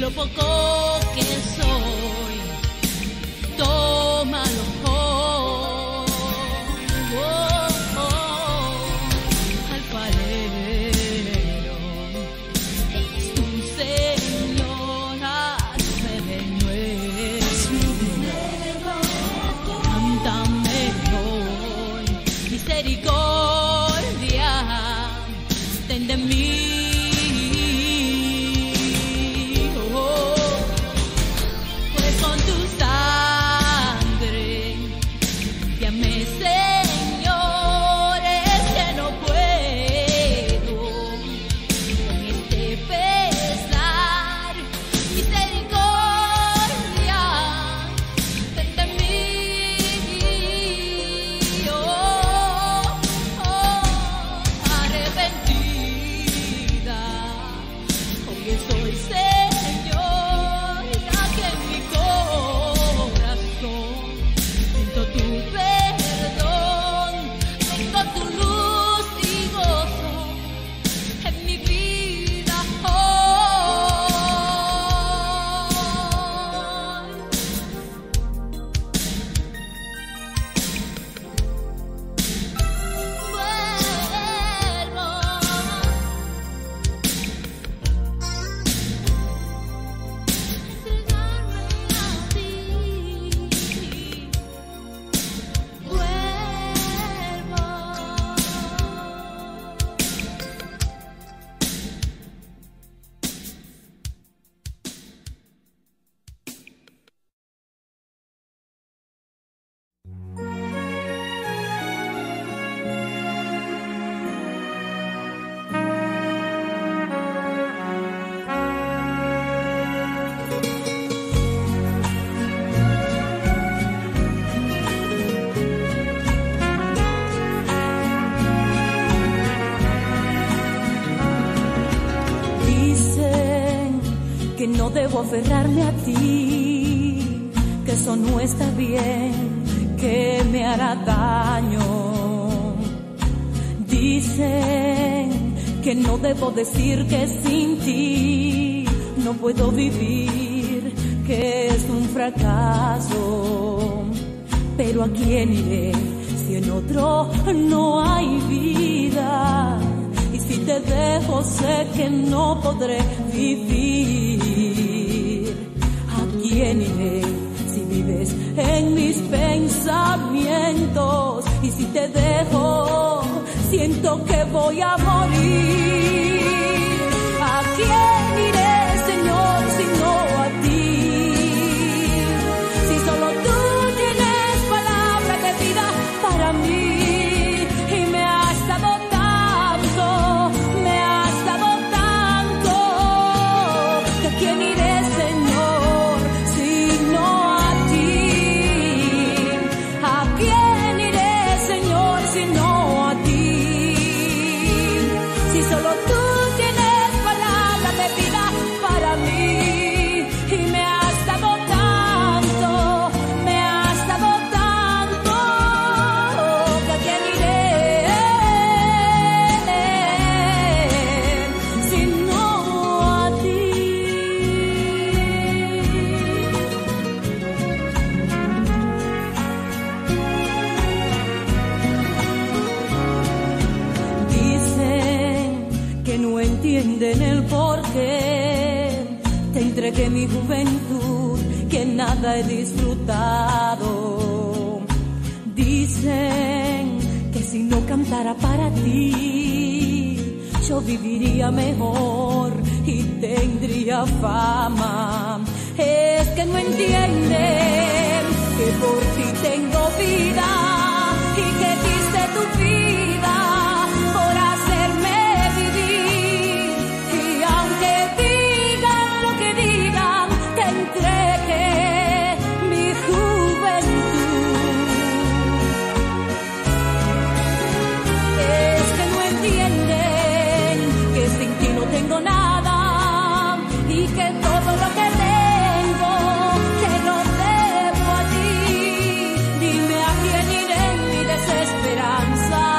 lo poco que soy, tómalo hoy, oh, oh, alfarero, eres tu Señor, hazme de nuevo, cántame hoy, misericordia, ten de mí. No debo aferrarme a ti, que eso no está bien, que me hará daño. Dicen que no debo decir que sin ti no puedo vivir, que es un fracaso. Pero ¿a quién iré si en otro no hay vida? Y si te dejo sé que no podré vivir. ¿A quién iré si vives en mis pensamientos? Y si te dejo, siento que voy a morir. ¿A quién iré, Señor, si no a ti? Si solo tú tienes palabra de vida para mí. Entienden el porqué te entregué mi juventud, que nada he disfrutado. Dicen que si no cantara para ti, yo viviría mejor y tendría fama. Es que no entienden que por ti tengo vida y que diste tu vida. Esperanza.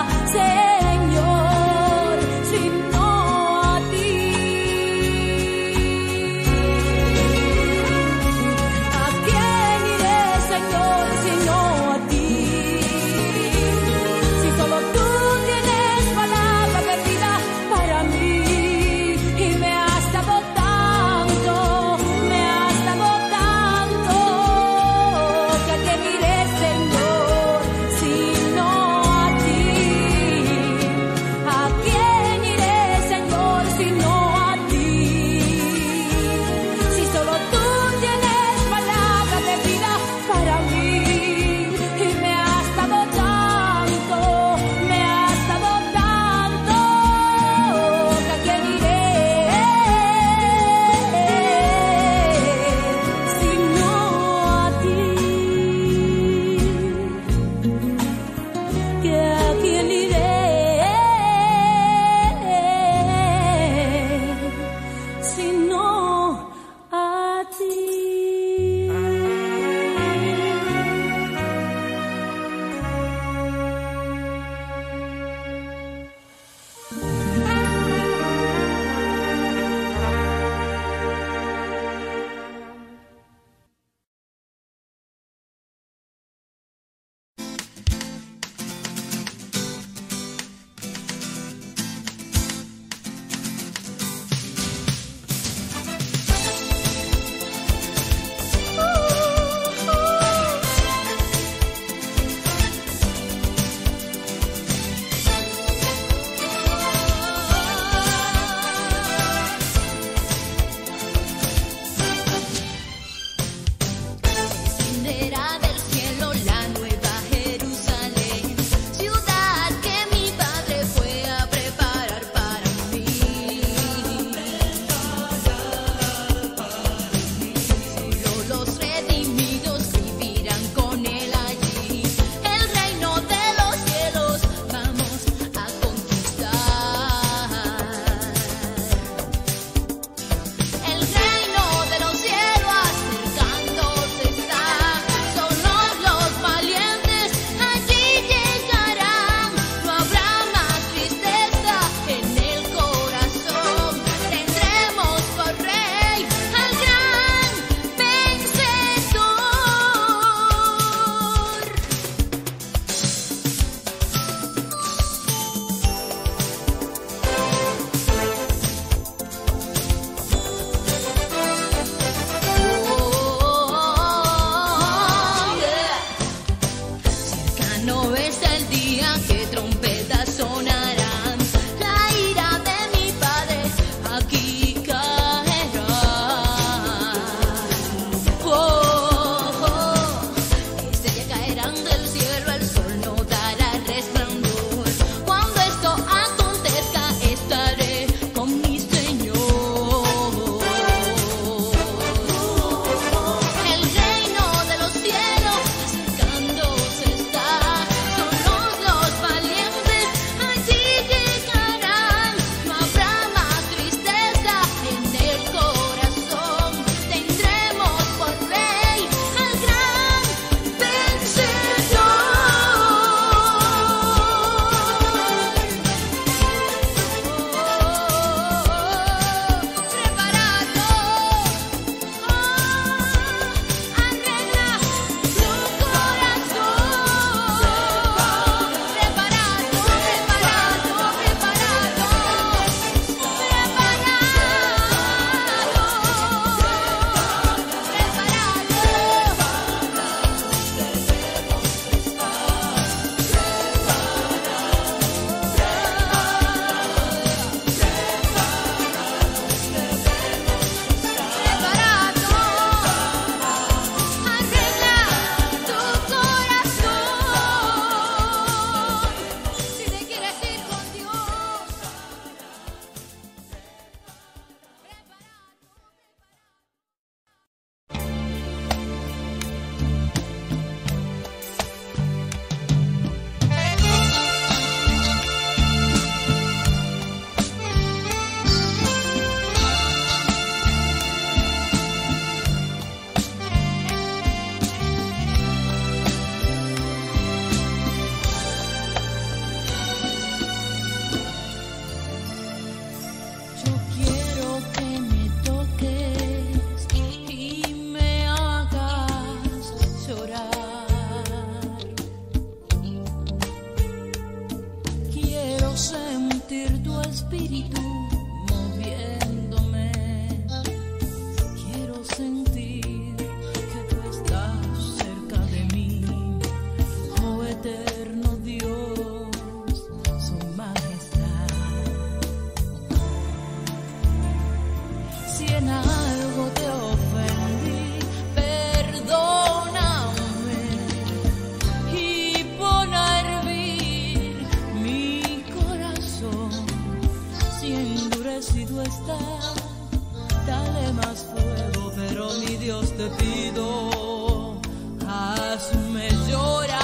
perdido, hazme llorar,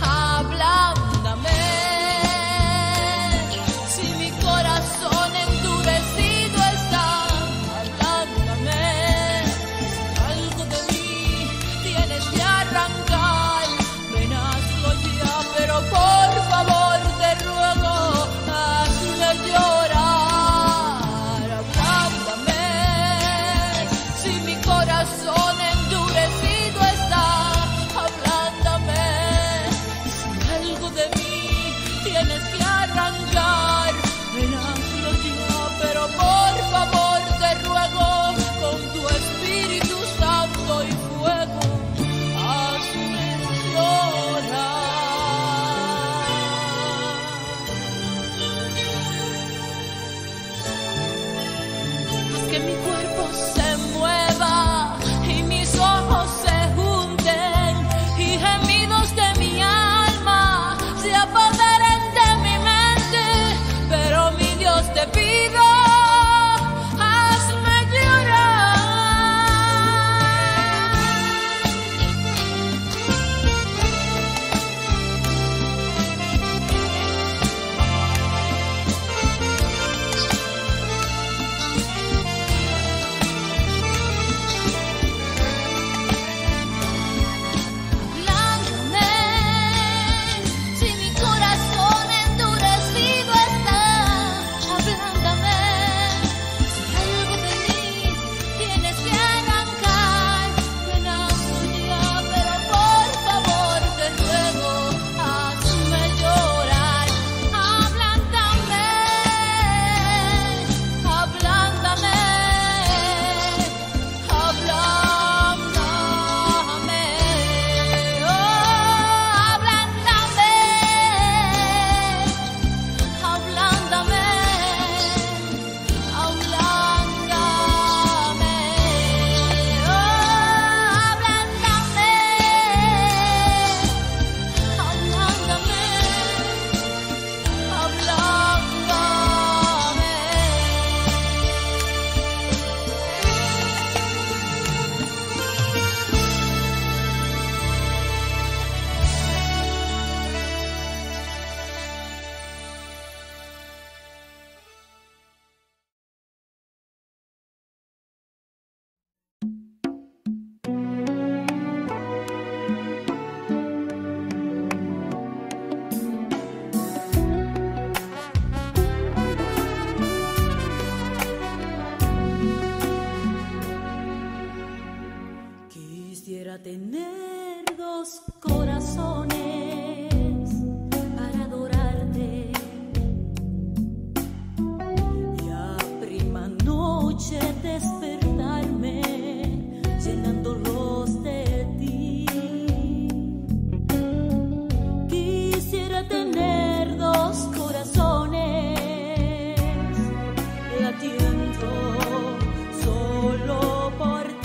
ablándame. Si mi corazón endurecido está, ablándame. Algo de mí tienes que arrancar, ven, hazlo ya, pero por favor te ruego, hazme llorar. Que mi cuerpo se mueva y mis ojos se junten y gemidos de mi alma se apoderen de mi mente, pero mi Dios te pido, hazme Quisiera tener dos corazones para adorarte y a prima noche despertarme llenándolos de ti. Quisiera tener dos corazones latiendo solo por ti.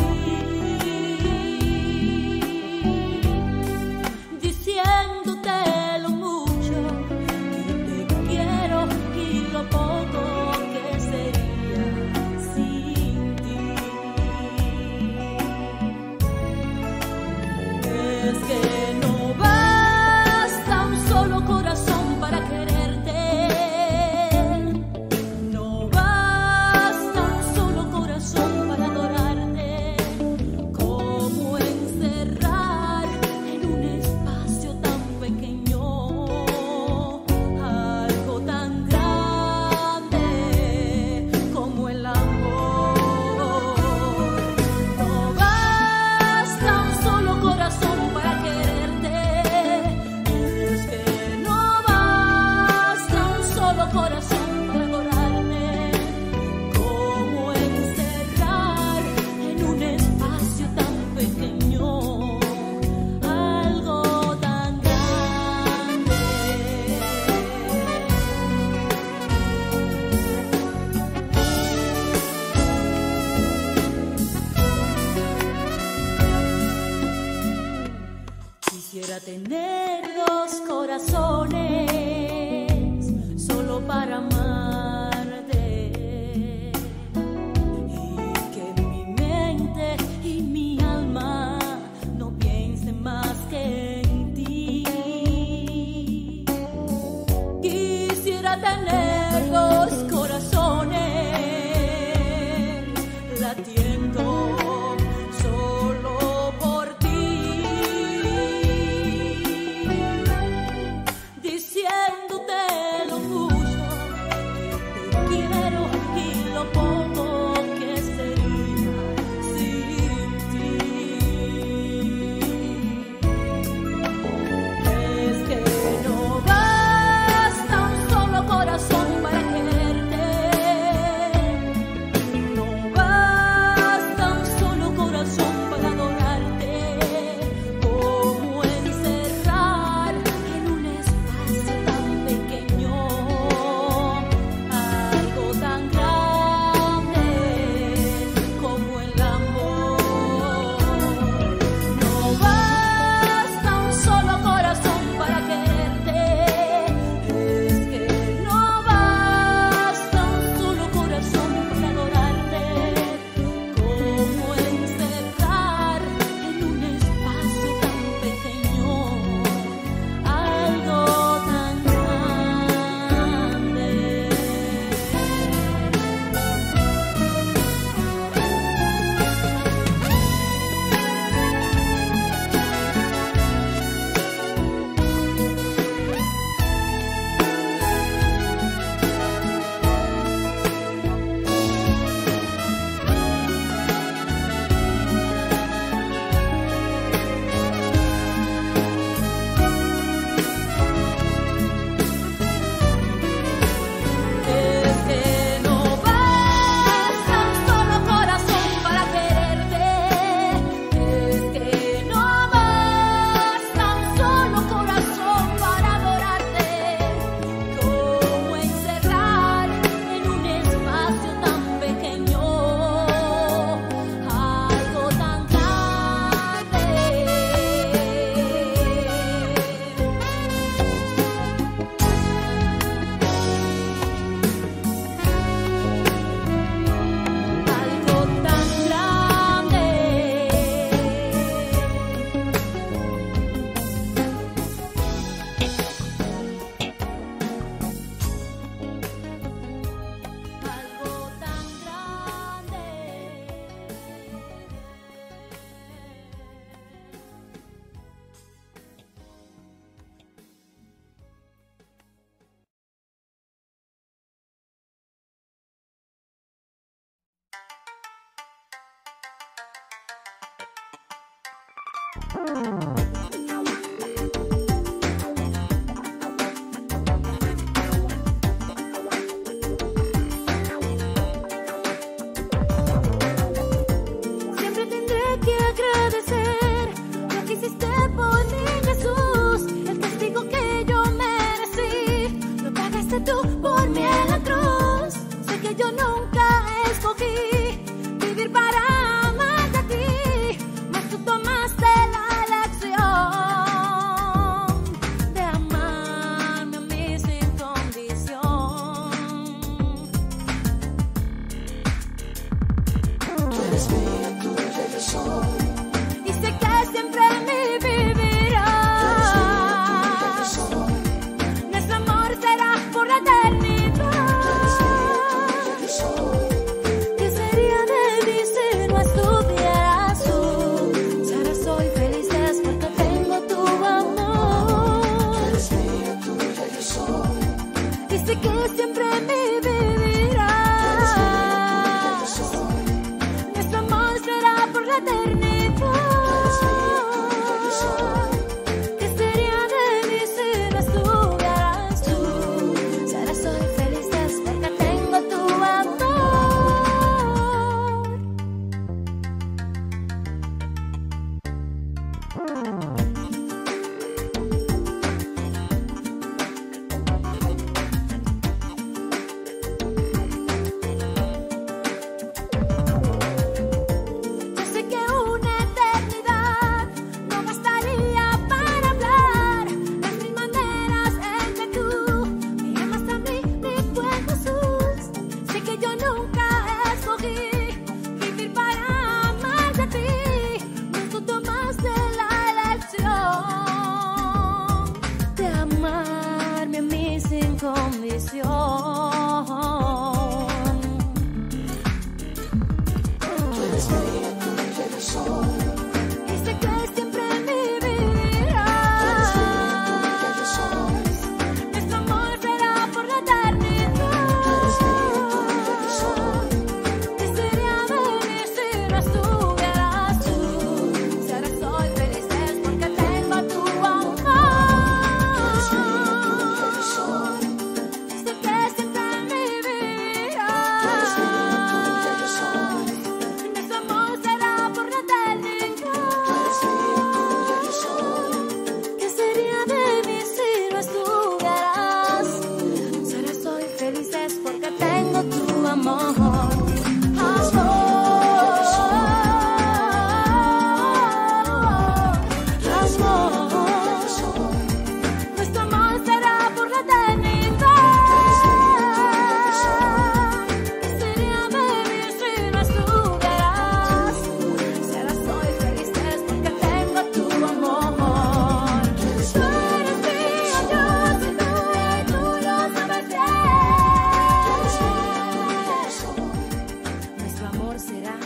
Será